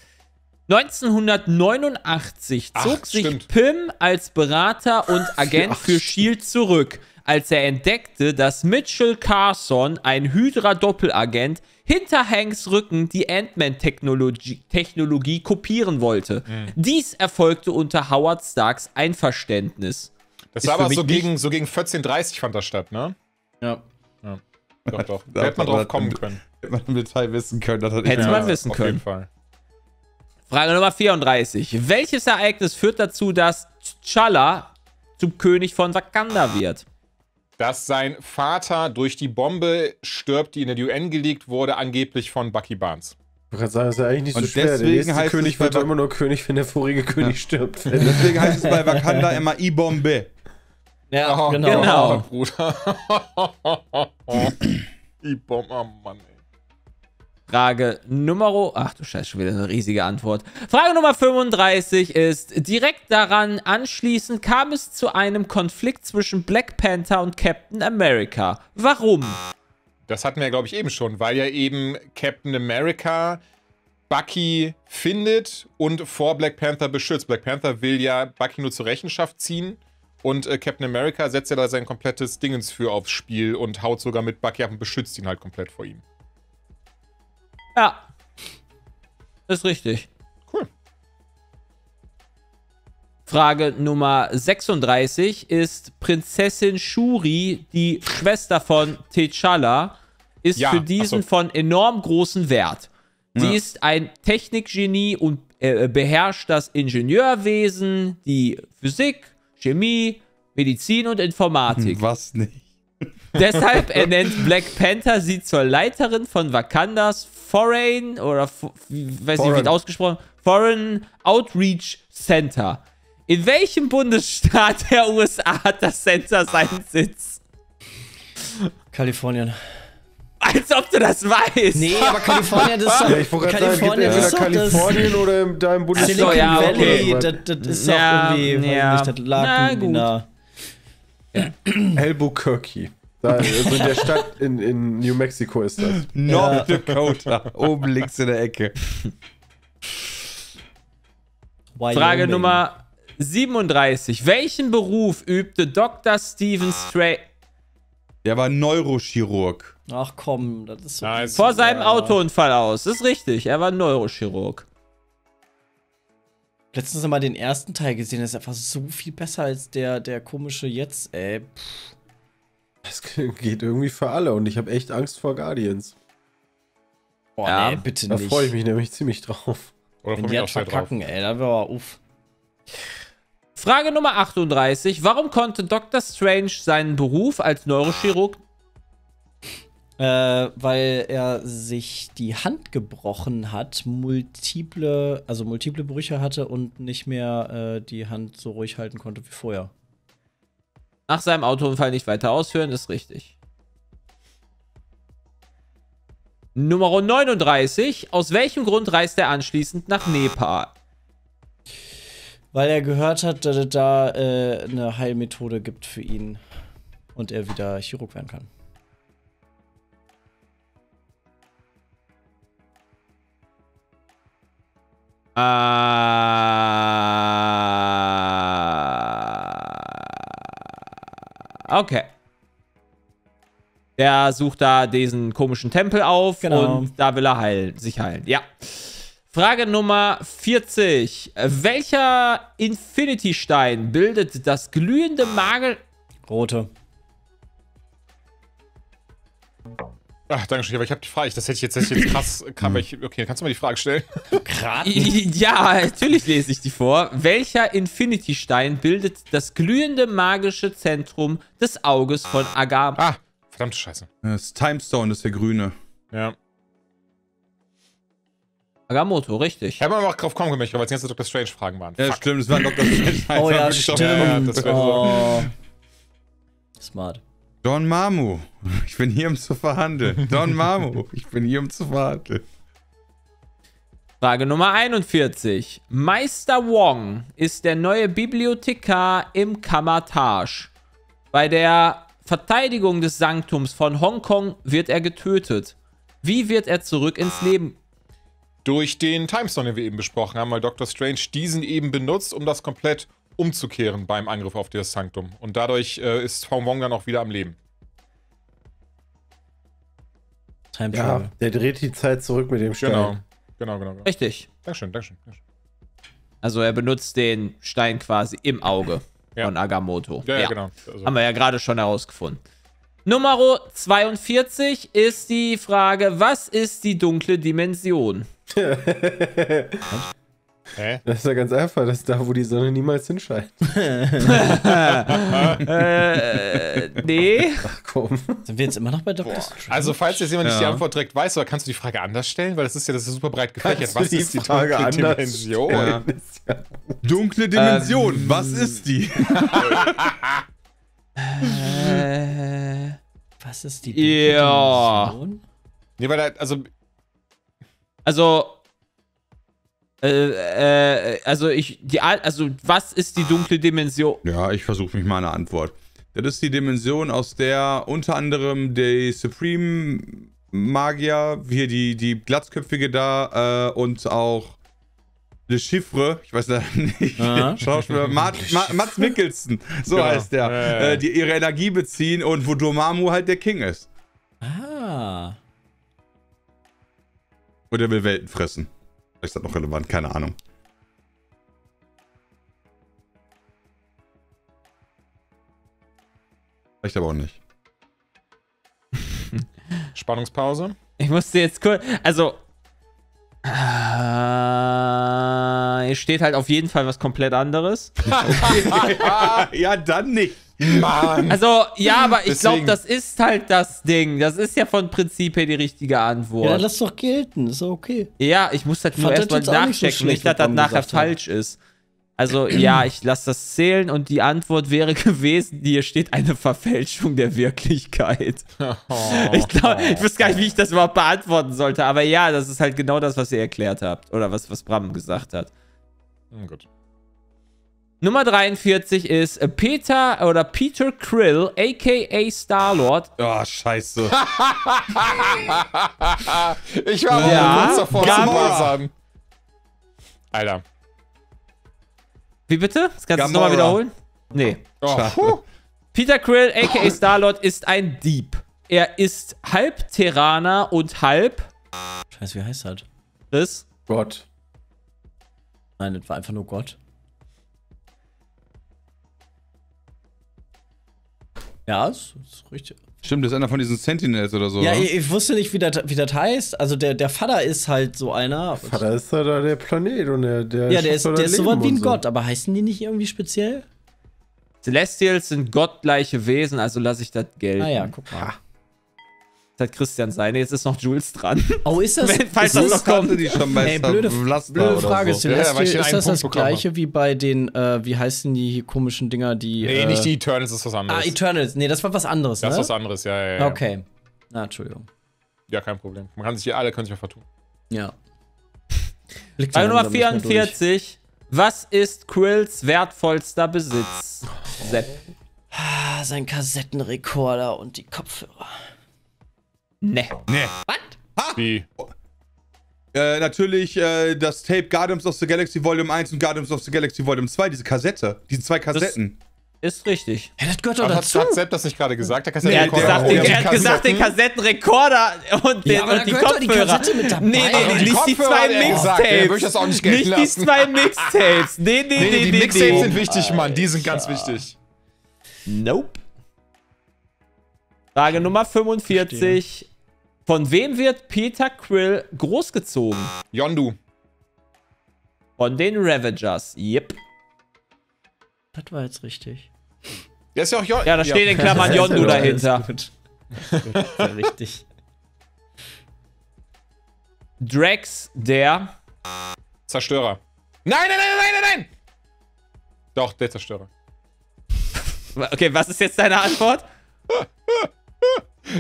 1989 zog sich Pym als Berater und Agent für Shield zurück, als er entdeckte, dass Mitchell Carson, ein Hydra-Doppelagent, hinter Hanks Rücken die Ant-Man-Technologie kopieren wollte. Mhm. Dies erfolgte unter Howard Starks Einverständnis. Das war aber so gegen 14:30 fand das statt, ne? Ja. Ja. Doch, doch. Da hätte man drauf kommen können. Hätte man im Detail wissen können. Hätte man wissen können. Auf jeden Fall. Frage Nummer 34. Welches Ereignis führt dazu, dass T'Challa zum König von Wakanda wird? Dass sein Vater durch die Bombe stirbt, die in der UN gelegt wurde, angeblich von Bucky Barnes. Ich kann sagen, das ist ja eigentlich nicht so schwer. Der nächste König wird immer nur König, wenn der vorige König stirbt. Deswegen heißt es bei Wakanda immer I-Bombe. Ja, oh, genau. Bruder. I-Bombe, oh Mann, ey. Frage Nummer... Ach du Scheiße, schon wieder eine riesige Antwort. Frage Nummer 35 ist, direkt daran anschließend kam es zu einem Konflikt zwischen Black Panther und Captain America. Warum? Das hatten wir ja, glaube ich, eben schon, weil ja eben Captain America Bucky findet und vor Black Panther beschützt. Black Panther will ja Bucky nur zur Rechenschaft ziehen und Captain America setzt ja da sein komplettes Dingens für aufs Spiel und haut sogar mit Bucky ab und beschützt ihn halt komplett vor ihm. Ja. Ist richtig. Cool. Frage Nummer 36 ist Prinzessin Shuri, die Schwester von T'Challa, ist für diesen von enorm großen Wert. Ja. Sie ist ein Technikgenie und beherrscht das Ingenieurwesen, die Physik, Chemie, Medizin und Informatik. Was nicht? Deshalb ernennt Black Panther sie zur Leiterin von Wakandas Foreign Outreach Center. In welchem Bundesstaat der USA hat das Center seinen Sitz? Kalifornien. Als ob du das weißt! Nee, aber Kalifornien, das ist doch... Ja, ich wollte gerade sagen, entweder Kalifornien oder in deinem Bundesstaat. So, ja, okay. Das ist ja, auch irgendwie... Ja. Nicht, das lag irgendwie nah. Albuquerque. Also in der Stadt in New Mexico ist das. North Dakota. Oben links in der Ecke. Frage Nummer 37. Welchen Beruf übte Dr. Stephen Strait? Der war Neurochirurg. Ach komm, das ist so nice. Vor seinem Autounfall aus. Das ist richtig, er war Neurochirurg. Letztens mal den ersten Teil gesehen, das ist einfach so viel besser als der komische jetzt, ey. Pff. Das geht irgendwie für alle und ich habe echt Angst vor Guardians. Boah, ja, nee, bitte nicht. Da freue ich mich nämlich ziemlich drauf. Oder wenn die jetzt verkacken, ey, da wäre uff. Frage Nummer 38. Warum konnte Dr. Strange seinen Beruf als Neurochirurg? Weil er sich die Hand gebrochen hat, multiple Brüche hatte und nicht mehr die Hand so ruhig halten konnte wie vorher. Nach seinem Autounfall nicht weiter ausführen, ist richtig. Nummer 39. Aus welchem Grund reist er anschließend nach Nepal? Weil er gehört hat, dass es da eine Heilmethode gibt für ihn und er wieder Chirurg werden kann. Okay. Der sucht da diesen komischen Tempel auf und da will er sich heilen. Ja. Frage Nummer 40. Welcher Infinity-Stein bildet das glühende Magel... Rote. Ach, danke schön, aber ich habe die Frage. Das hätte ich jetzt, krass... okay, kannst du mal die Frage stellen? Raten? Ja, natürlich lese ich die vor. Welcher Infinity-Stein bildet das glühende magische Zentrum des Auges von Agamemnon? Ah, verdammte Scheiße. Das Time Stone ist der grüne. Ja. Agamotto, richtig. Ich habe aber auch drauf kommen können, weil es jetzt Dr. Strange-Fragen waren. Ja, fuck. Stimmt, es waren Dr. Strange-Fragen. Oh ja, stimmt. Ja, das oh. So. Smart. Don Mamu, ich bin hier, um zu verhandeln. Don Mamu, ich bin hier, um zu verhandeln. Frage Nummer 41. Meister Wong ist der neue Bibliothekar im Kammertage. Bei der Verteidigung des Sanktums von Hongkong wird er getötet. Wie wird er zurück ins Leben? Durch den Timestone, den wir eben besprochen haben, weil Dr. Strange diesen eben benutzt, um das komplett umzukehren beim Angriff auf das Sanktum. Und dadurch ist Hong Wong dann auch wieder am Leben. Time Travel. Ja, der dreht die Zeit zurück mit dem Stein. Genau. Richtig. Dankeschön. Also er benutzt den Stein quasi im Auge von Agamotto. Ja, genau. Also. Haben wir ja gerade schon herausgefunden. Nummer 42 ist die Frage, was ist die dunkle Dimension? Hä? Das ist ja ganz einfach, das ist da, wo die Sonne niemals hinscheint. Nee. Ach komm. Sind wir jetzt immer noch bei Dr. Strange? Also falls jetzt jemand nicht die Antwort direkt weiß, oder kannst du die Frage anders stellen? Weil das ist super breit gefächert. Was ist die Frage dunkle Dimension? Ja. Dunkle Dimension, was ist die? Was ist die dunkle Dimension? Nee, weil da, was ist die dunkle Dimension? Ja, ich versuche mich mal eine Antwort. Das ist die Dimension, aus der unter anderem die Supreme Magier, hier die glatzköpfige da und auch Le Chiffre, ich weiß nicht, Schauspieler, Mads Mikkelsen, so heißt der, die ihre Energie beziehen und wo Dormammu halt der King ist. Ah. Und er will Welten fressen. Ist das noch relevant? Keine Ahnung. Vielleicht aber auch nicht. Spannungspause. Ich musste jetzt kurz... Also... Hier steht halt auf jeden Fall was komplett anderes. Ja, dann nicht. Mann. Also, ja, aber ich glaube, das ist halt das Ding. Das ist ja von Prinzip her die richtige Antwort. Ja, lass doch gelten, ist okay. Ja, ich muss halt nur erstmal nachchecken, nicht, dass das nachher falsch ist. Also, ja, ich lasse das zählen und die Antwort wäre gewesen, hier steht eine Verfälschung der Wirklichkeit. Ich glaube, ich wüsste gar nicht, wie ich das überhaupt beantworten sollte, aber ja, das ist halt genau das, was ihr erklärt habt. Oder was Bram gesagt hat. Gut. Nummer 43 ist Peter Krill, a.k.a. Star-Lord. Oh, scheiße. Ich war auch kurz davor zu buzzern. Alter. Wie bitte? Das kannst du nochmal wiederholen? Nee. Oh. Peter Krill, a.k.a. Star-Lord, ist ein Dieb. Er ist halb Terraner und halb... Scheiße, wie heißt das? Chris? Gott. Nein, das war einfach nur Gott. Ja, ist richtig. Stimmt, das ist einer von diesen Sentinels oder so. Ja, oder? Ich wusste nicht, wie das heißt. Also der Vater ist halt so einer. Der Vater ist halt der Planet und der ja, der ist sowas wie ein Gott, aber heißen die nicht irgendwie speziell? Celestials sind gottgleiche Wesen, also lasse ich das gelten. Ah ja, guck mal. Das hat Christian seine, jetzt ist noch Jules dran. Oh, ist das? Falls das noch kommt. Ey, blöde Frage. So. Celestial, ja, ist das gleiche wie bei den, wie heißen die komischen Dinger, die... Nee, nicht die Eternals, ist was anderes. Ah, Eternals. Nee, das war was anderes, das ne? Das ist was anderes, ja. Okay. Na, Entschuldigung. Ja, kein Problem. Man kann sich hier, alle können sich mal vertun. Ja. Bei Nummer 44. Was ist Krills wertvollster Besitz? Oh. Sepp. Ah, sein Kassettenrekorder und die Kopfhörer. Nee. Was? Ha! Wie? Natürlich das Tape Guardians of the Galaxy Volume 1 und Guardians of the Galaxy Volume 2, diese Kassette. Diese zwei Kassetten. Ist richtig. Ja, das gehört doch dazu. Hat Sepp das nicht gerade gesagt? Der er hat gesagt, den Kassettenrekorder und, den, ja, und die Kopfhörer. Die mit nicht die zwei Mixtapes. Ja, nicht die zwei Mixtapes. Die Mixtapes sind wichtig, Mann. Die sind ganz wichtig. Nope. Frage Nummer 45. Verstehen. Von wem wird Peter Quill großgezogen? Yondu. Von den Ravagers. Yep. Das war jetzt richtig. Der ist ja auch Yondu. Ja, da steht in Klammern Yondu dahinter. Gut. Das war richtig. Drax, der Zerstörer. Nein, nein, nein, nein, nein, nein! Doch, der Zerstörer. Okay, was ist jetzt deine Antwort?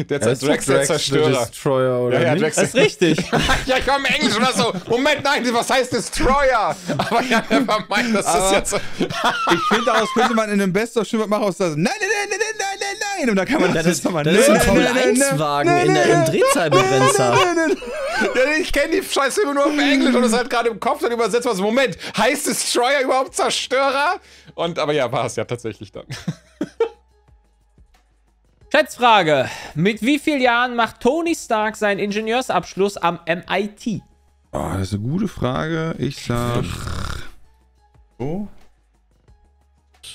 Der Drax, der Zerstörer. Destroyer, oder ja, das ist richtig. Ja, ich war im Englisch oder so. Moment, nein, was heißt Destroyer? Aber ja, er war mein, das ist jetzt so. Ich finde, aus könnte man in einem Best-of-Schimmer machen aus das. Nein, nein, nein, nein, nein, nein. Und da kann man das jetzt nochmal. Das ist ein Formel-1-Wagen im Drehzahlbegrenzer. Ich kenne die Scheiße immer nur auf Englisch und das halt gerade im Kopf dann übersetzt. Was, Moment, heißt Destroyer überhaupt Zerstörer? Und, aber ja, war es ja tatsächlich dann. Schätzfrage. Mit wie vielen Jahren macht Tony Stark seinen Ingenieursabschluss am MIT? Oh, das ist eine gute Frage. Ich sag... So.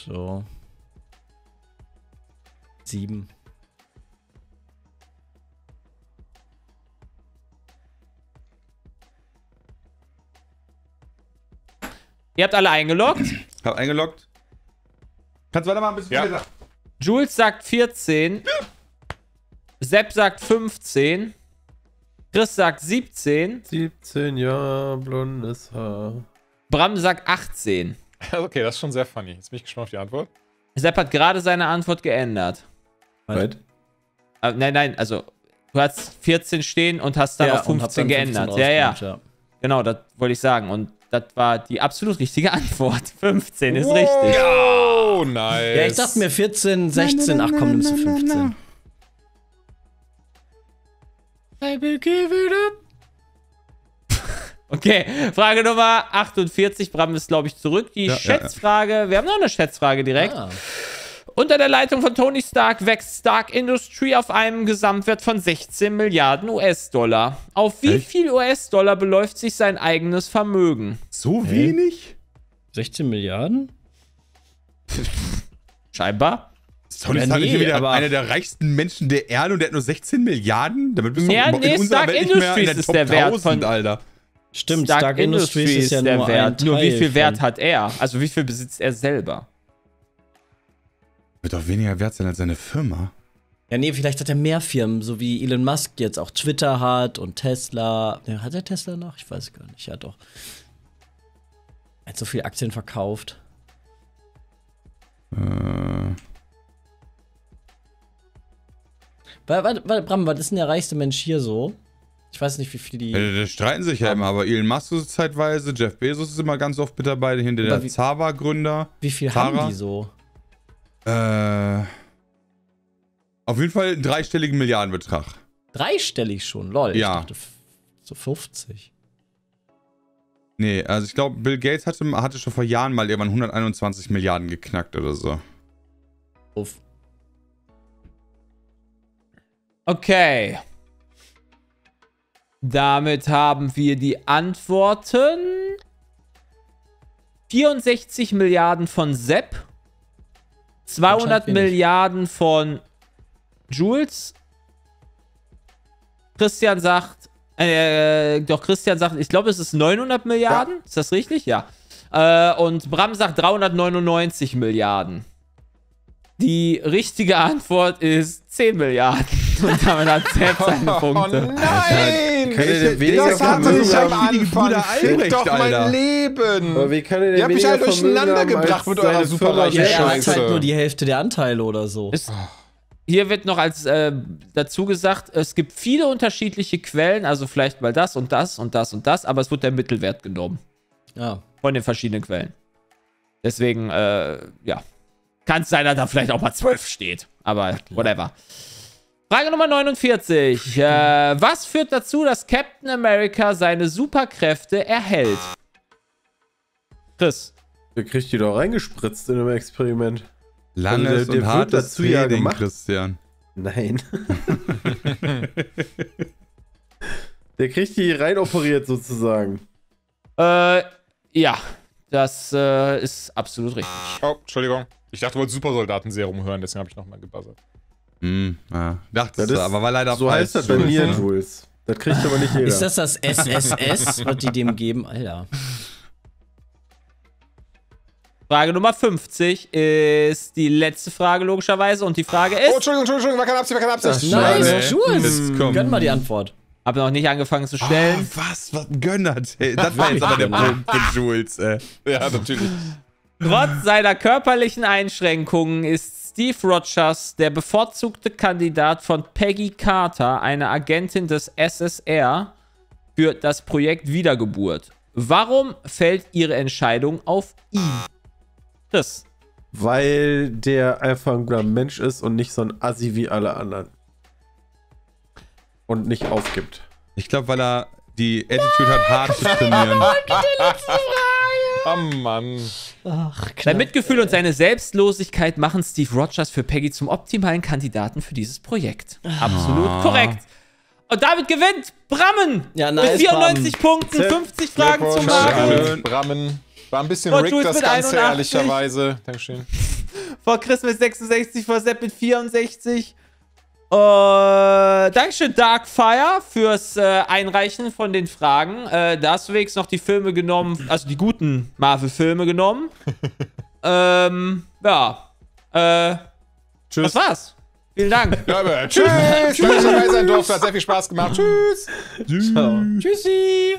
So. 7. Ihr habt alle eingeloggt? Ich hab eingeloggt. Kannst du weitermachen, bis ja. Jules sagt 14, Sepp sagt 15, Chris sagt 17. 17, ja, blondes Haar. Bram sagt 18. Okay, das ist schon sehr funny. Jetzt bin ich gespannt auf die Antwort. Sepp hat gerade seine Antwort geändert. Right. Nein, nein, also du hast 14 stehen und hast dann ja, auf 15 geändert. 15 ja. Genau, das wollte ich sagen. Und das war die absolut richtige Antwort. 15 ist richtig. Oh, nice. Ja, ich dachte mir 14, 16, ach komm, nimmst du 15. I will give it up. Okay, Frage Nummer 48. Bram ist, glaube ich, zurück. Die Schätzfrage. Ja. Wir haben noch eine Schätzfrage direkt. Ah. Unter der Leitung von Tony Stark wächst Stark Industry auf einem Gesamtwert von 16 Milliarden US-Dollar. Auf wie viel US-Dollar beläuft sich sein eigenes Vermögen? So wenig? 16 Milliarden? Scheinbar. Tony Stark ist wieder einer der reichsten Menschen der Erde und der hat nur 16 Milliarden? Damit bist du in unserer Welt nicht mehr in der Top 1000, Alter. Stimmt, Stark Industries ist ja der Wert. Nur wie viel Wert hat er? Also wie viel besitzt er selber? Wird doch weniger wert sein als seine Firma. Ja, nee, vielleicht hat er mehr Firmen, so wie Elon Musk jetzt auch Twitter hat und Tesla. Ja, hat er Tesla noch? Ich weiß gar nicht. Ja, doch. Er hat so viele Aktien verkauft. Warte, Bram, was ist denn der reichste Mensch hier so? Ich weiß nicht, wie viel die... Da streiten sich ja immer, aber Elon Musk ist zeitweise, Jeff Bezos ist immer ganz oft mit dabei, hinter der Zava-Gründer. Wie viel haben die so? Auf jeden Fall einen dreistelligen Milliardenbetrag. Dreistellig schon? Lol. Ja. Ich dachte so 50. Nee, also ich glaube, Bill Gates hatte schon vor Jahren mal irgendwann 121 Milliarden geknackt oder so. Uff. Okay. Damit haben wir die Antworten. 64 Milliarden von Sepp. 200 Milliarden von Jules. Christian sagt, ich glaube, es ist 900 Milliarden. Ja. Ist das richtig? Ja. Und Bram sagt 399 Milliarden. Die richtige Antwort ist 10 Milliarden. Und damit hat selbst seine Punkte. Oh nein! Das hatte ich am Anfang. Fickt doch mein Leben. Aber wie kann ihr habt mich halt durcheinander gebracht mit eurer superreichen Scheiße. Er hat halt nur die Hälfte der Anteile oder so. Hier wird noch als dazu gesagt, es gibt viele unterschiedliche Quellen, also vielleicht mal das und das und das und das, aber es wird der Mittelwert genommen. Ja. Von den verschiedenen Quellen. Deswegen, ja. Kann es sein, dass da vielleicht auch mal 12 steht. Aber whatever. Frage Nummer 49. Was führt dazu, dass Captain America seine Superkräfte erhält? Chris. Der kriegt die doch reingespritzt in einem Experiment. Langes und hartes Training, Christian. Nein. Der kriegt die rein operiert sozusagen. Ja, das ist absolut richtig. Oh, Entschuldigung. Ich dachte, du wolltest Supersoldatenserum hören, deswegen habe ich nochmal gebuzzert. Hm, ja. Dachtest du, aber war leider so heißt das bei mir, Jules. Das kriegt aber nicht jeder. Ist das das SSS, was die dem geben? Alter. Frage Nummer 50 ist die letzte Frage, logischerweise. Und die Frage ist... Oh, Entschuldigung, war keine Absicht, Nice, Jules. Gönn mal die Antwort. Hab noch nicht angefangen zu stellen. Oh, was gönnert? Ey. Das war jetzt aber der Punkt von Jules. Ja, natürlich. Trotz seiner körperlichen Einschränkungen ist Steve Rogers der bevorzugte Kandidat von Peggy Carter, einer Agentin des SSR, für das Projekt Wiedergeburt. Warum fällt ihre Entscheidung auf ihn? Chris. Weil der einfach ein Mensch ist und nicht so ein Assi wie alle anderen. Und nicht aufgibt. Ich glaube, weil er die Attitude hat, hart zu trainieren. Oh Mann. Ach, sein Mitgefühl und seine Selbstlosigkeit machen Steve Rogers für Peggy zum optimalen Kandidaten für dieses Projekt. Absolut korrekt. Und damit gewinnt Brammen mit 94 Punkten, 50 Fragen zum Marken. Brammen. War ein bisschen rigged das Ganze, ehrlicherweise. Dankeschön. Vor Chris mit 66, vor Sepp mit 64. Dankeschön Darkfire fürs Einreichen von den Fragen. Da hast du wenigstens noch die Filme genommen, also die guten Marvel-Filme genommen. Ja. Tschüss. Das war's. Vielen Dank. Ja, tschüss. Schön, dass ihr dabei sein durfte. Hat sehr viel Spaß gemacht. Tschüss. Tschüssi.